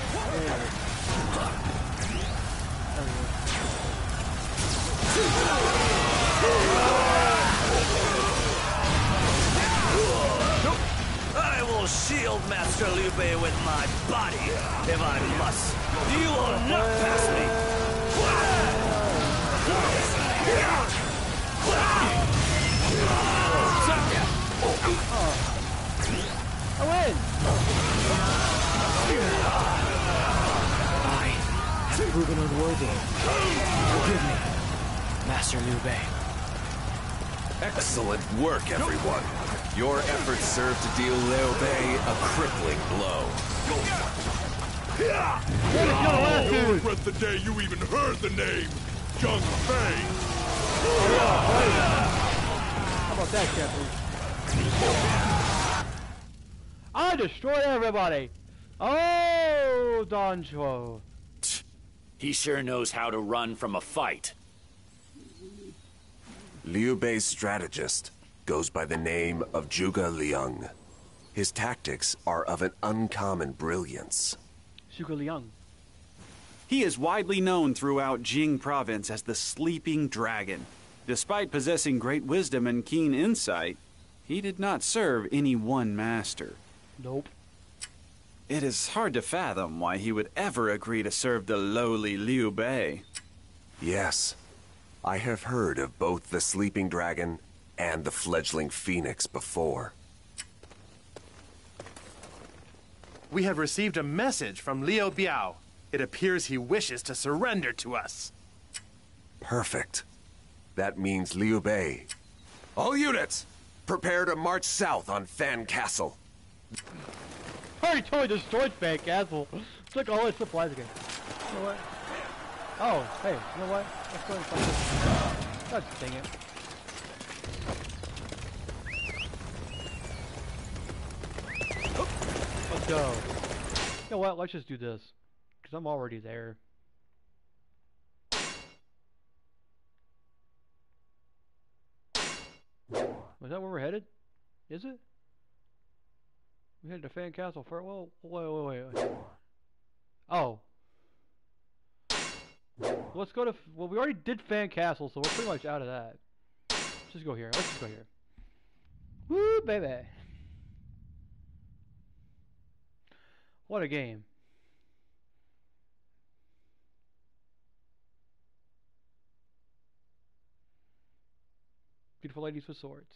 I will shield Master Liu Bei with my body, if I must. You will not pass me. I win! I have proven unworthy. Forgive me, Master Liu Bei. Excellent work, everyone. Your efforts serve to deal Liu Bei a crippling blow. Oh, regret the day you even heard the name, Zhang Fei. How about that, Captain? I destroyed everybody. Oh, Don Chuo. He sure knows how to run from a fight. Liu Bei's strategist goes by the name of Zhuge Liang. His tactics are of an uncommon brilliance. Zhuge Liang. He is widely known throughout Jing province as the Sleeping Dragon. Despite possessing great wisdom and keen insight, he did not serve any one master. Nope. It is hard to fathom why he would ever agree to serve the lowly Liu Bei. Yes. I have heard of both the Sleeping Dragon and the fledgling Phoenix before. We have received a message from Liu Biao. It appears he wishes to surrender to us. Perfect. That means Liu Bei. All units, prepare to march south on Fan Castle. I already totally destroyed Fan Castle. Took all its supplies again. You know what? Oh, hey, you know what? Let's go and find this. God dang it. Let's go. You know what? Let's just do this. Because I'm already there. Was that where we're headed? Is it? We headed to Fan Castle first. Well, wait, wait, wait. Oh. Let's go to. Well, we already did Fan Castle, so we're pretty much out of that. Let's just go here. Let's just go here. Woo, baby. What a game. Beautiful ladies with swords.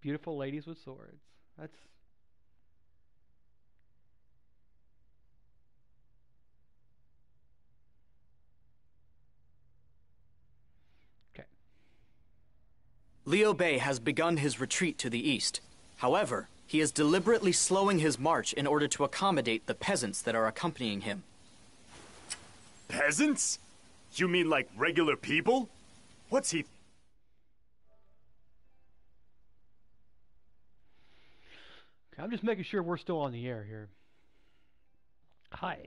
Beautiful ladies with swords. That's... Okay. Liu Bei has begun his retreat to the east. However, he is deliberately slowing his march in order to accommodate the peasants that are accompanying him. Peasants? You mean like regular people? What's he... I'm just making sure we're still on the air here. Hi.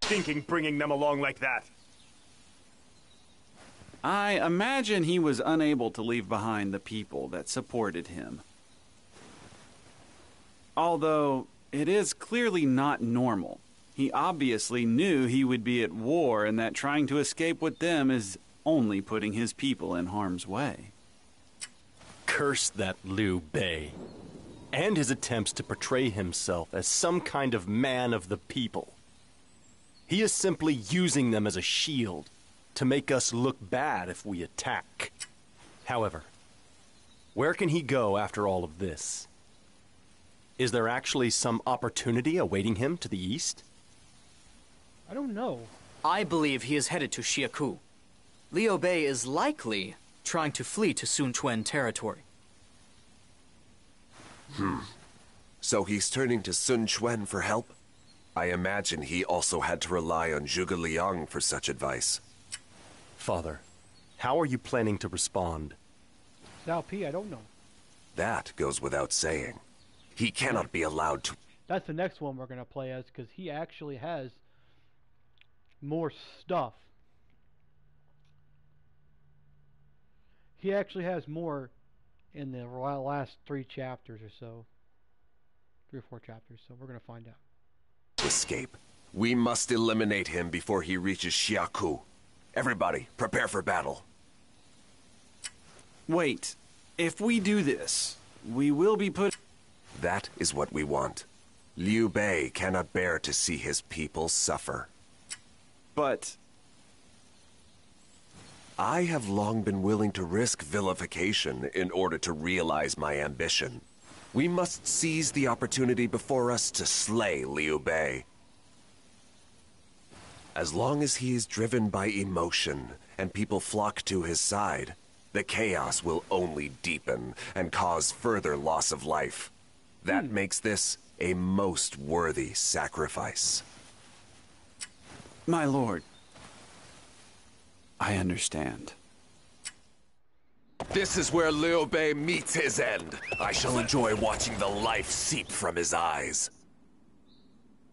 Thinking bringing them along like that. I imagine he was unable to leave behind the people that supported him. Although, it is clearly not normal. He obviously knew he would be at war and that trying to escape with them is only putting his people in harm's way. Curse that Liu Bei. And his attempts to portray himself as some kind of man of the people. He is simply using them as a shield to make us look bad if we attack. However, where can he go after all of this? Is there actually some opportunity awaiting him to the east? I don't know. I believe he is headed to Xiaku. Liu Bei is likely trying to flee to Sun Quan territory. Hmm. So he's turning to Sun Quan for help? I imagine he also had to rely on Zhuge Liang for such advice. Father, how are you planning to respond? Zhao Pi, I don't know. That goes without saying. He cannot be allowed to... That's the next one we're going to play as, because he actually has more stuff. He actually has more... in the last three chapters or so. Three or four chapters, so we're going to find out. Escape. We must eliminate him before he reaches Xiaku. Everybody, prepare for battle. Wait. If we do this, we will be put... That is what we want. Liu Bei cannot bear to see his people suffer. But... I have long been willing to risk vilification in order to realize my ambition. We must seize the opportunity before us to slay Liu Bei. As long as he is driven by emotion and people flock to his side, the chaos will only deepen and cause further loss of life. That hmm. makes this a most worthy sacrifice. My lord. I understand. This is where Liu Bei meets his end. I shall enjoy watching the life seep from his eyes.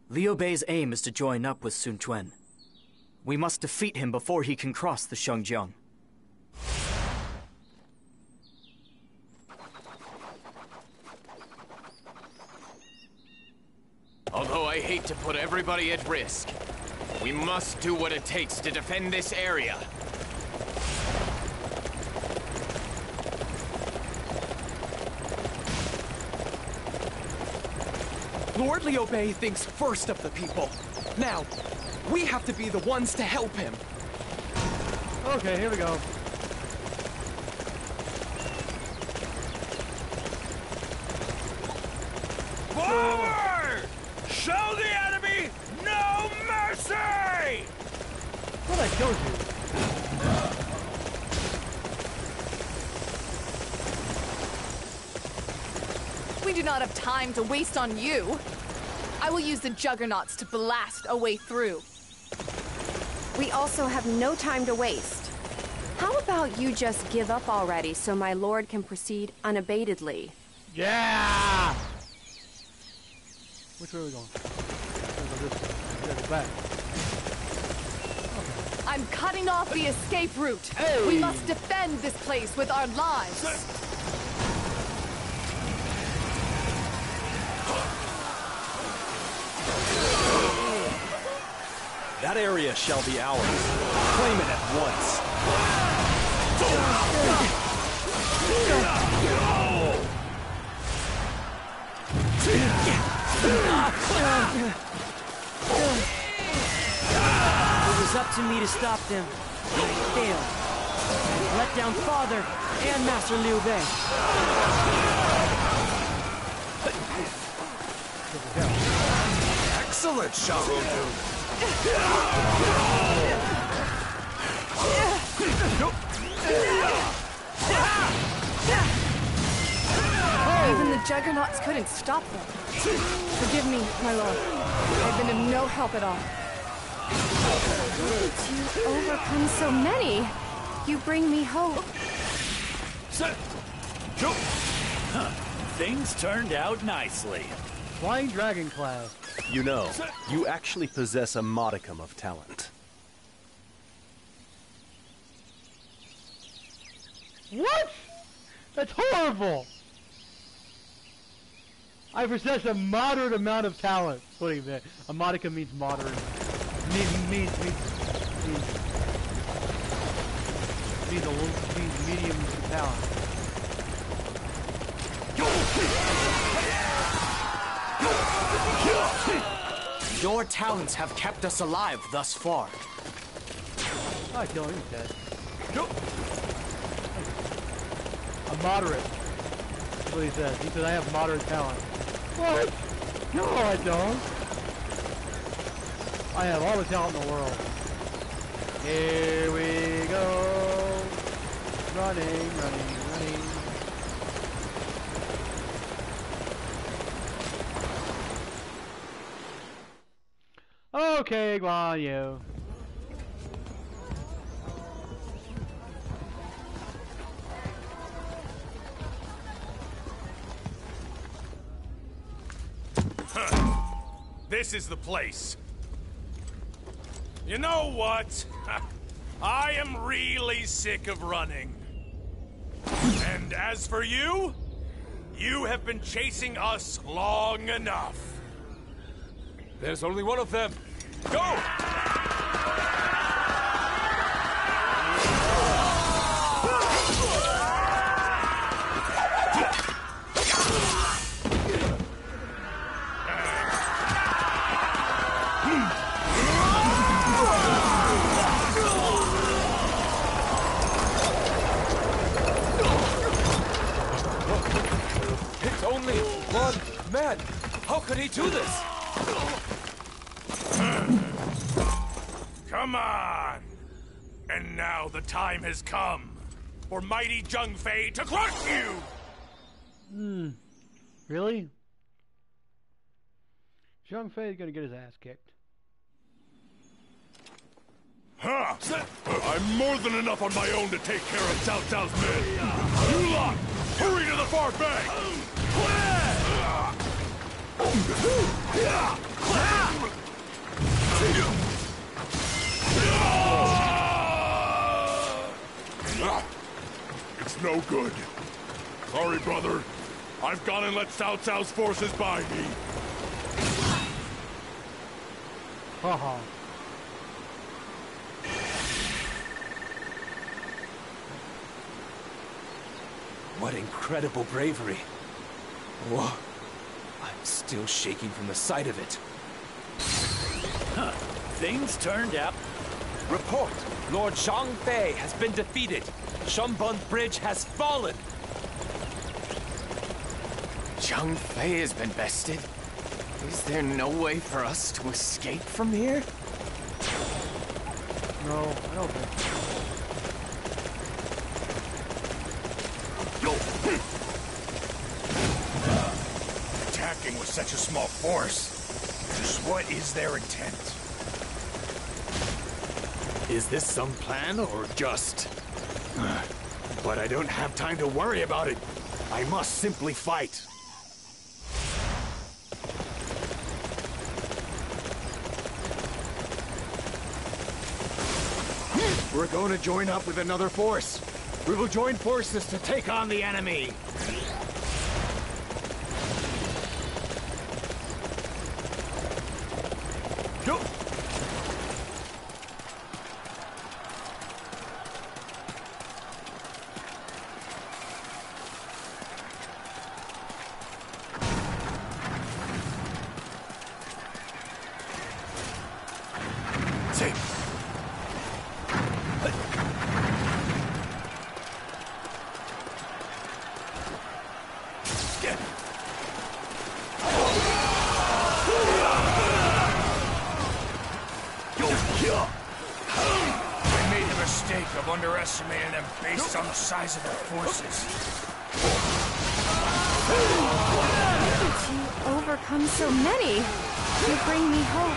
Liu Bei's aim is to join up with Sun Quan. We must defeat him before he can cross the Shengjiang. Although I hate to put everybody at risk, we must do what it takes to defend this area. Lord Liu Bei thinks first of the people. Now, we have to be the ones to help him. Okay, here we go. Forward! Show the enemy no mercy! What I told you. We do not have time to waste on you. I will use the juggernauts to blast a way through. We also have no time to waste. How about you just give up already so my lord can proceed unabatedly? Yeah! Which way are we going? This way. Back. Okay. I I'm cutting off the escape route. Hey. We must defend this place with our lives. That area shall be ours. Claim it at once. It was up to me to stop them, but I failed. I let down Father and Master Liu Bei. Excellent, Xiahou Dun. Even the juggernauts couldn't stop them. Forgive me, my lord. I've been of no help at all. Did you overcome so many? You bring me hope. Huh. Things turned out nicely. Flying dragon cloud. You know, you actually possess a modicum of talent. What? That's horrible! I possess a moderate amount of talent. What do you mean? A modicum means moderate. Means, means, means, means, means, a, means medium talent. Your talents have kept us alive thus far. I kill him dead. A moderate. That's what he says. He said I have moderate talent. What? No, I don't. I have all the talent in the world. Here we go. Running, running. Okay, Guan Yu. Huh. This is the place. You know what? I am really sick of running. And as for you, you have been chasing us long enough. There's only one of them. Go! It's only one man. How could he do this? Come on! And now the time has come for mighty Zhang Fei to crush you! Hmm. Really? Zhang Fei is gonna get his ass kicked. Huh! I'm more than enough on my own to take care of Cao Cao's men! You lot! Hurry to the far bank! It's no good. Sorry, brother. I've gone and let Cao Cao's forces by me. Haha. What incredible bravery. Whoa. I'm still shaking from the sight of it. Huh. Things turned out. Report! Lord Zhang Fei has been defeated. Shumbun Bridge has fallen. Zhang Fei has been bested? Is there no way for us to escape from here? No, I don't think so. Attacking with such a small force. Just what is their intent? Is this some plan or just... But I don't have time to worry about it. I must simply fight. We're going to join up with another force. We will join forces to take on the enemy. Go! Size of their forces. How did you overcome so many? You bring me hope.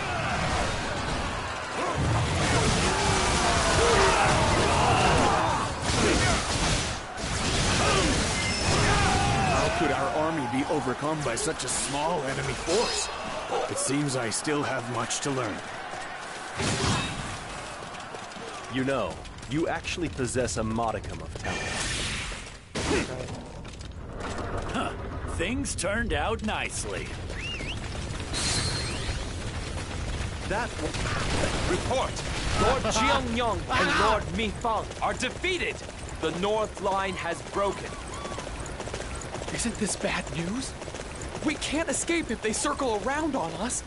How could our army be overcome by such a small enemy force? It seems I still have much to learn. You know, you actually possess a modicum of talent. Huh. Things turned out nicely. That report. Lord Jiang Yong and Lord Mi Fang are defeated. The North Line has broken. Isn't this bad news? We can't escape if they circle around on us.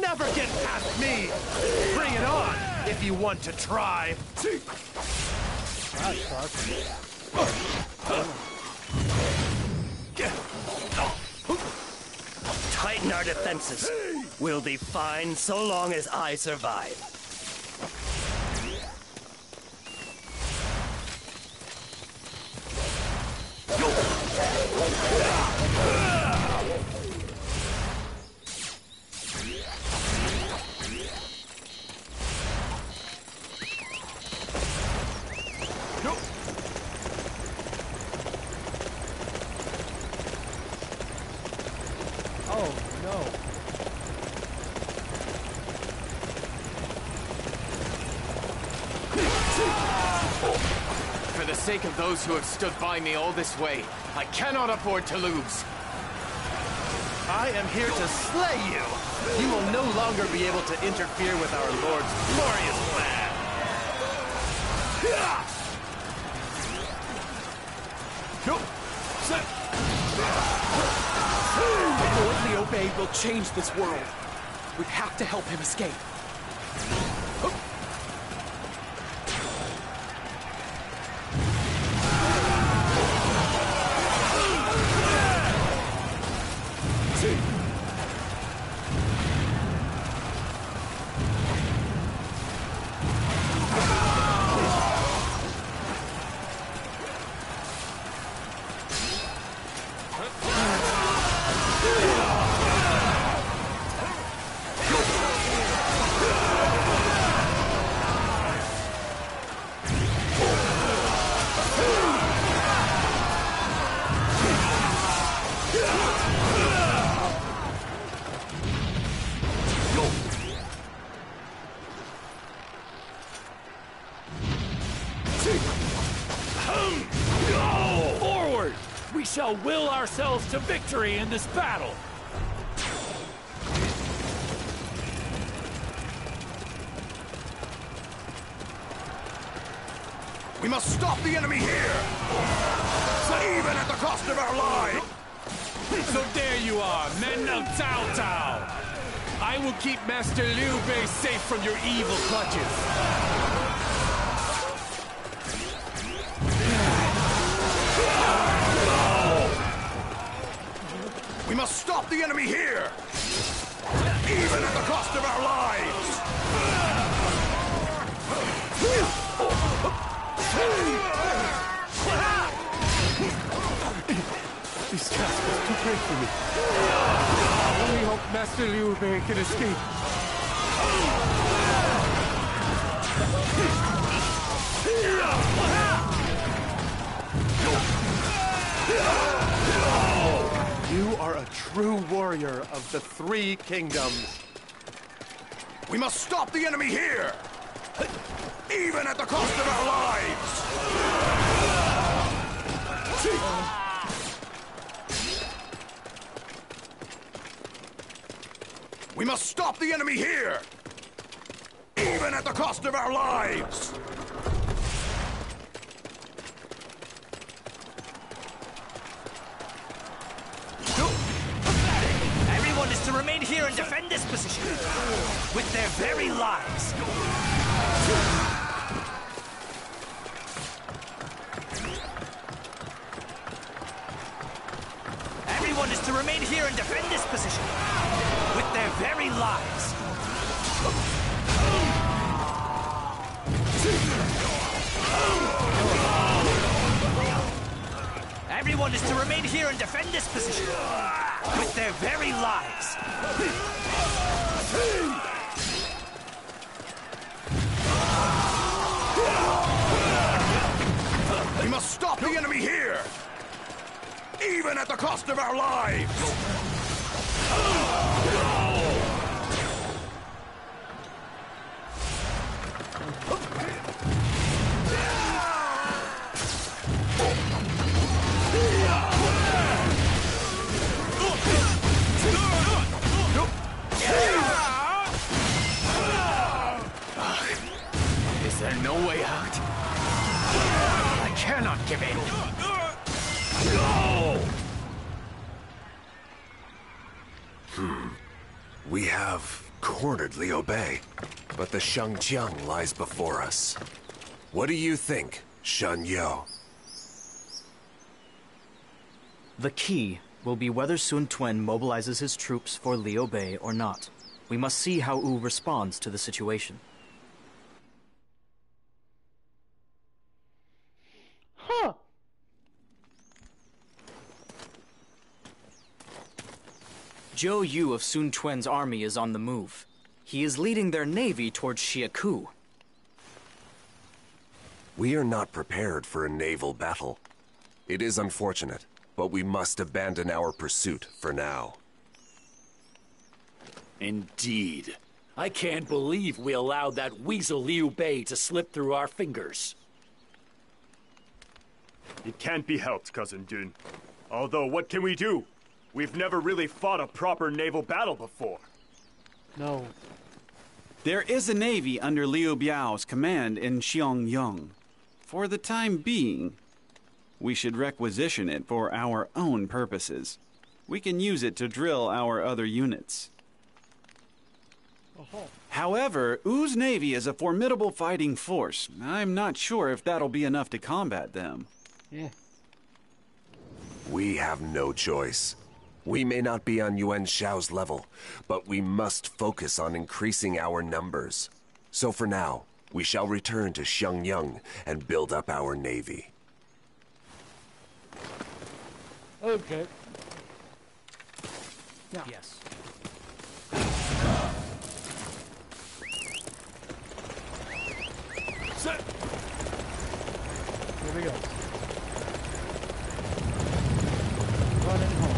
Never get past me! Bring it on, if you want to try! Tighten our defenses. We'll be fine so long as I survive. For the sake of those who have stood by me all this way, I cannot afford to lose. I am here to slay you. You will no longer be able to interfere with our Lord's glorious plan. The Lord Liu Bei will change this world. We have to help him escape. Will ourselves to victory in this battle. We must stop the enemy here, even at the cost of our lives. So there you are, men of Cao Cao. I will keep Master Liu Bei safe from your evil clutches. We must stop the enemy here, even at the cost of our lives. This task is too great for me. only hope Master Liu Bei can escape. You are a true warrior of the Three Kingdoms. We must stop the enemy here, even at the cost of our lives. We must stop the enemy here, even at the cost of our lives. Everyone is to remain here and defend this position with their very lives. Everyone is to remain here and defend this position. With their very lives. Everyone is to remain here and defend this position. With their very lives. We must stop the enemy here, even at the cost of our lives. Is there no way out? I cannot give in. No! Hmm. We have cornered Liu Bei, but the Shengjiang lies before us. What do you think, Shun Yu? The key will be whether Sun Quan mobilizes his troops for Liu Bei or not. We must see how Wu responds to the situation. Huh. Zhou Yu of Sun Quan's army is on the move. He is leading their navy towards Xiaku. We are not prepared for a naval battle. It is unfortunate, but we must abandon our pursuit for now. Indeed. I can't believe we allowed that weasel Liu Bei to slip through our fingers. It can't be helped, Cousin Dun. Although, what can we do? We've never really fought a proper naval battle before. No. There is a navy under Liu Biao's command in Xiangyang. For the time being, we should requisition it for our own purposes. We can use it to drill our other units. Uh-huh. However, Wu's navy is a formidable fighting force. I'm not sure if that'll be enough to combat them. Yeah. We have no choice. We may not be on Yuan Shao's level, but we must focus on increasing our numbers. So for now, we shall return to Xiangyang and build up our navy. Okay. Yeah. Yes. Set. Here we go. Running home.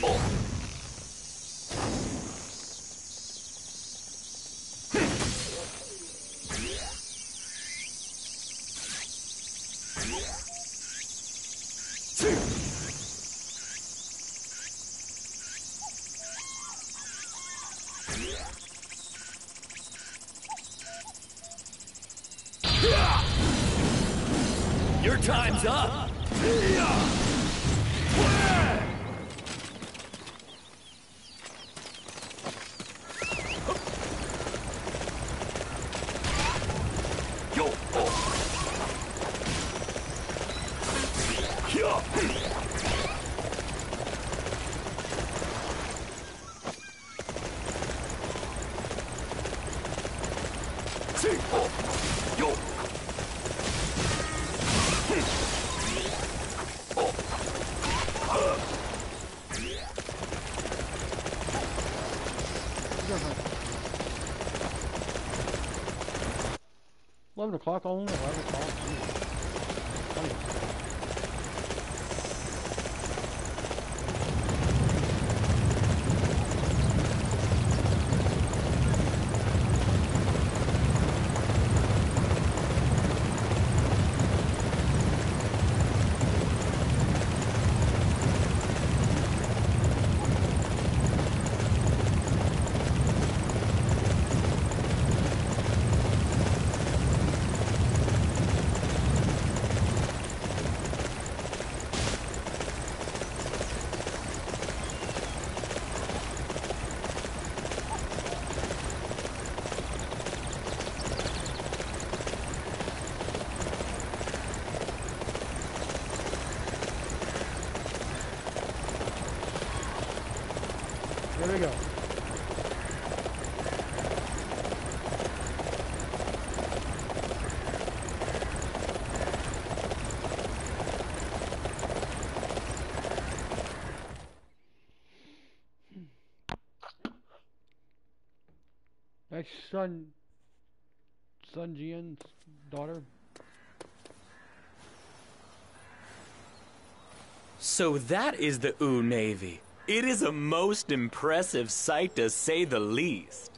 more. Your time's up. eleven o'clock only, eleven o'clock. That's Sun Sun Jian's daughter. So that is the U Navy. It is a most impressive sight, to say the least.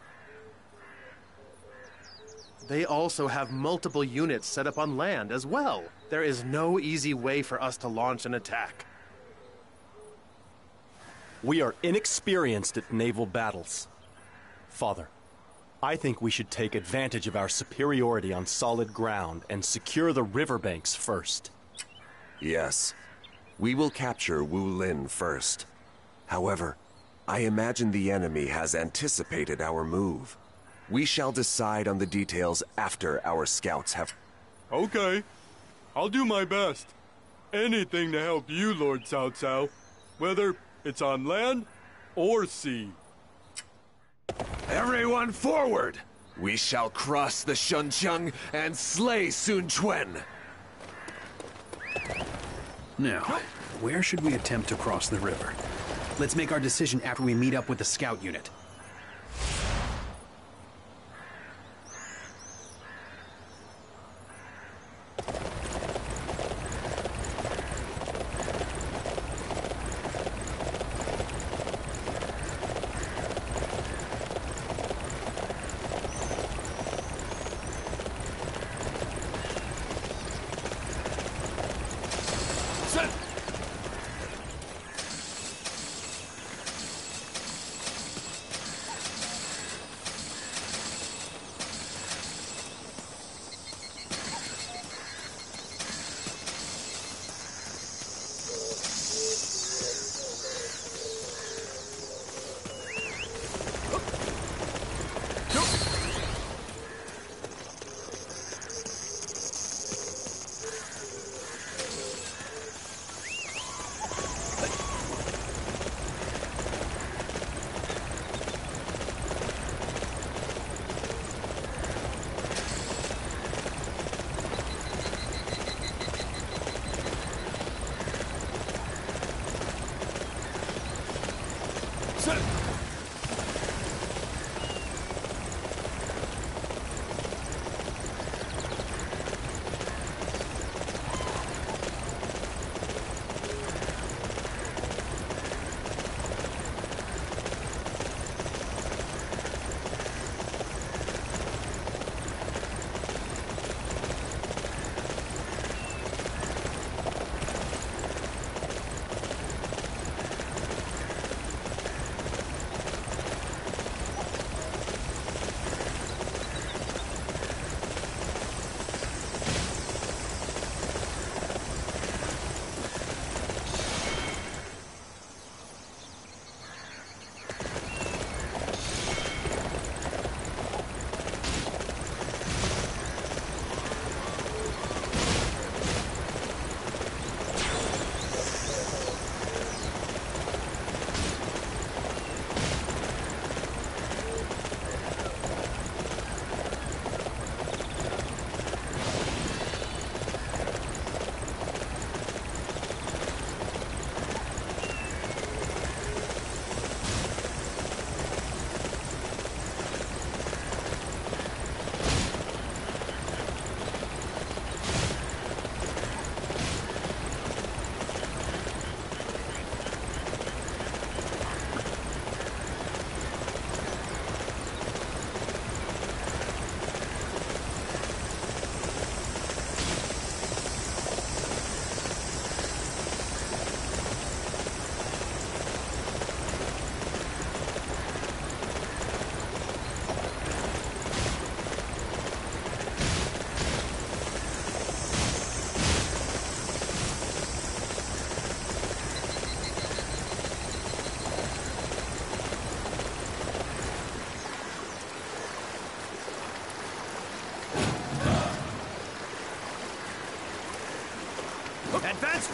They also have multiple units set up on land as well. There is no easy way for us to launch an attack. We are inexperienced at naval battles. Father, I think we should take advantage of our superiority on solid ground and secure the riverbanks first. Yes. We will capture Wu Lin first. However, I imagine the enemy has anticipated our move. We shall decide on the details after our scouts have... Okay. I'll do my best. Anything to help you, Lord Cao Cao. Whether it's on land or sea. Everyone forward! We shall cross the Shengjiang and slay Sun Quan! Now, where should we attempt to cross the river? Let's make our decision after we meet up with the scout unit.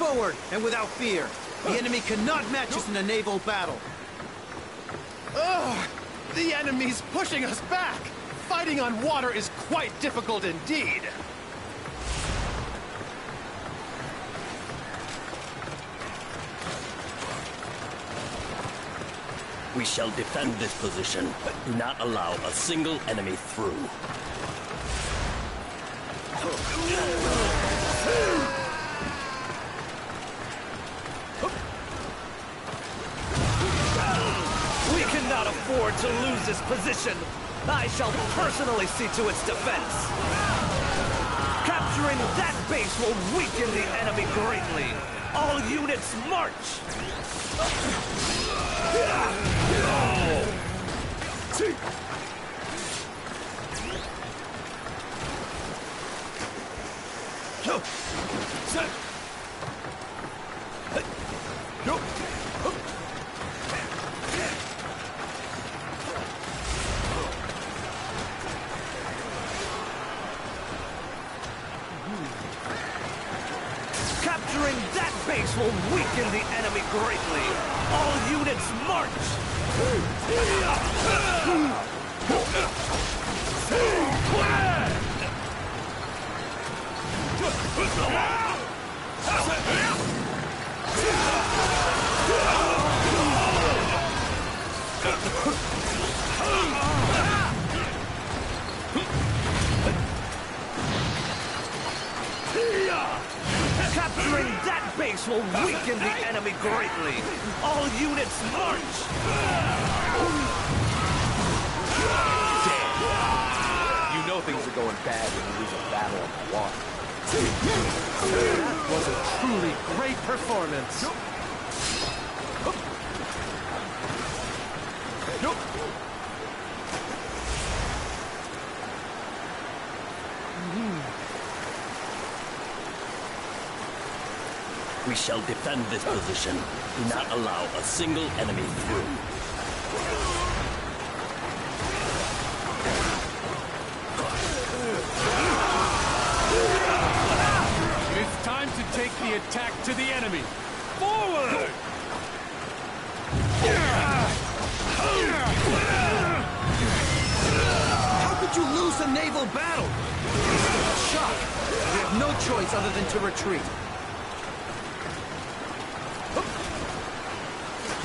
forward and without fear. The enemy cannot match us in a naval battle. Ugh! The enemy's pushing us back! Fighting on water is quite difficult indeed. We shall defend this position, but do not allow a single enemy through. We cannot afford to lose this position. I shall personally see to its defense. Capturing that base will weaken the enemy greatly. All units march! Capturing that base will weaken the enemy greatly. All units march! Capturing that base will weaken the enemy greatly. All units march! Damn. You know things are going bad when you lose a battle on the water. That was a truly great performance. We shall defend this position. Do not allow a single enemy through. Take the attack to the enemy. Forward! How could you lose a naval battle? Shock! We have no choice other than to retreat.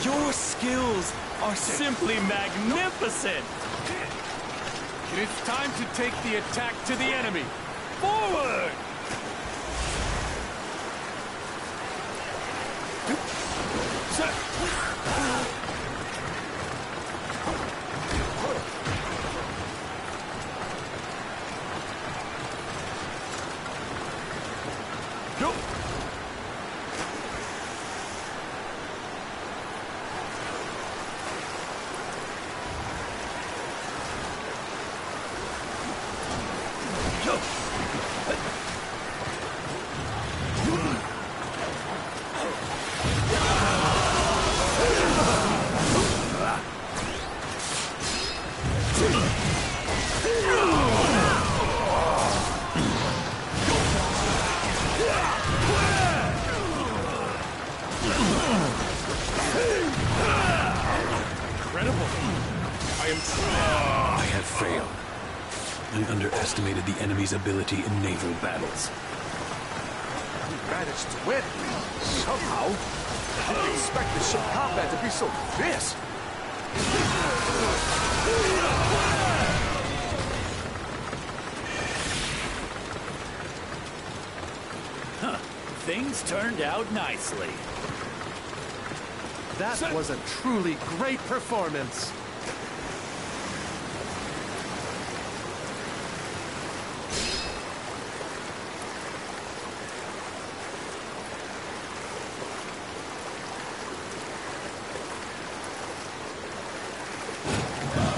Your skills are simply magnificent! It is time to take the attack to the enemy. Forward! Underestimated the enemy's ability in naval battles. We managed to win. Somehow. I didn't expect the ship combat to be so fierce. Huh. Things turned out nicely. That Sun was a truly great performance.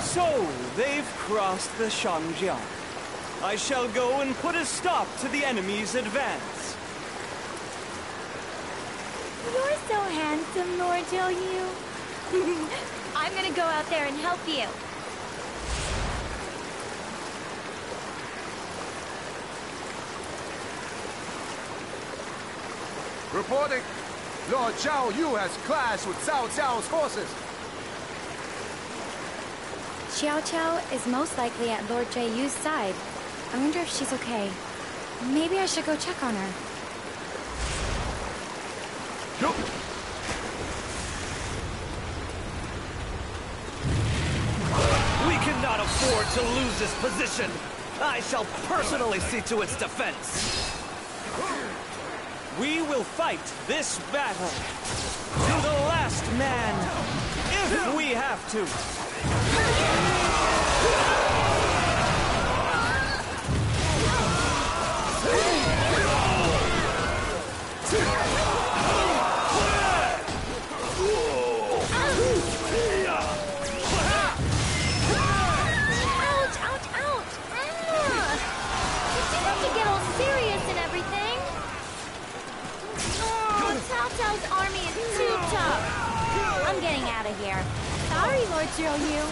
So, they've crossed the Shangjiang. I shall go and put a stop to the enemy's advance. You're so handsome, Lord Zhou Yu. I'm gonna go out there and help you. Reporting. Lord Zhao Yu has clashed with Cao Cao's forces. Cao Cao is most likely at Lord Jay Yu's side. I wonder if she's okay. Maybe I should go check on her. Nope. We cannot afford to lose this position. I shall personally see to its defense. We will fight this battle to the last man, if we have to. Ouch, ouch, ouch! You have to get all serious and everything. Cao Cao's army is too tough. I'm getting out of here. Sorry, Lord Zhou Yu.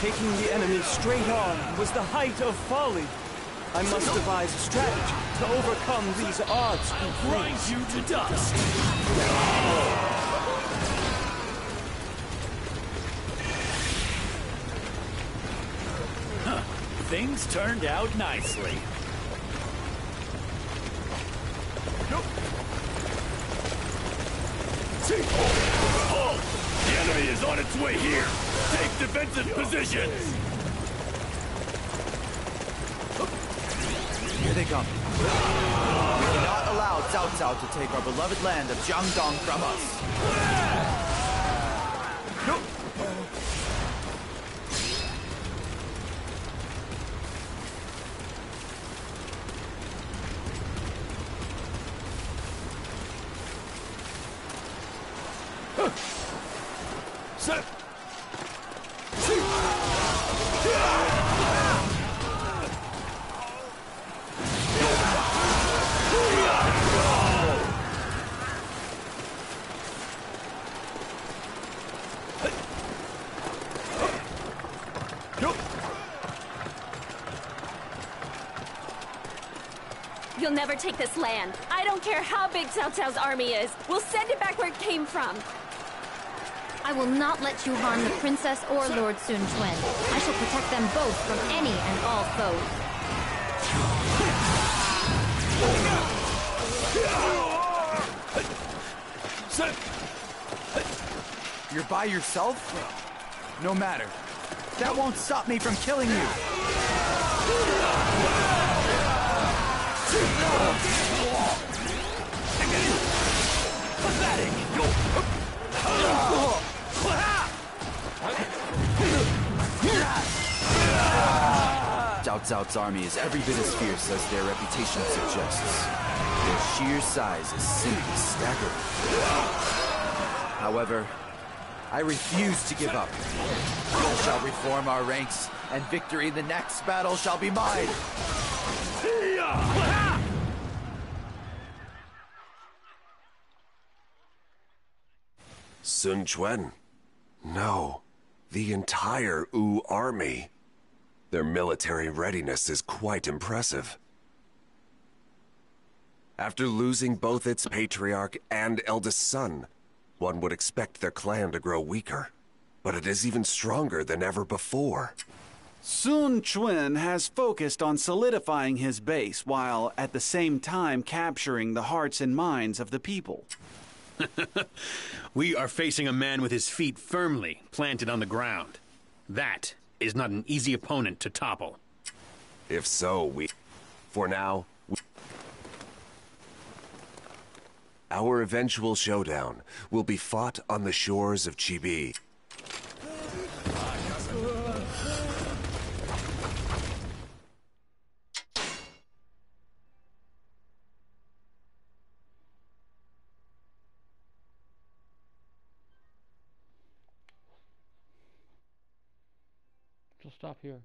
Taking the enemy straight on was the height of folly. I must devise a strategy to overcome these odds. I'll grind you to dust. Huh. Things turned out nicely. Nope. Halt! The enemy is on its way here. Take defensive positions. Here they come. We cannot allow Cao Cao to take our beloved land of Jiangdong from us. No. You'll never take this land. I don't care how big Cao Cao's army is. We'll send it back where it came from. I will not let you harm the princess or Lord Sun Quan. I shall protect them both from any and all foes. You're by yourself? No matter. That won't stop me from killing you. Pathetic! Cao Cao's army is every bit as fierce as their reputation suggests. Their sheer size is simply staggering. However, I refuse to give up. We shall reform our ranks, and victory in the next battle shall be mine! Sun Quan? No. The entire Wu army. Their military readiness is quite impressive. After losing both its patriarch and eldest son, one would expect their clan to grow weaker. But it is even stronger than ever before. Sun Quan has focused on solidifying his base while at the same time capturing the hearts and minds of the people. We are facing a man with his feet firmly planted on the ground. That is not an easy opponent to topple. If so, we... For now, we... Our eventual showdown will be fought on the shores of Chibi. Stop here.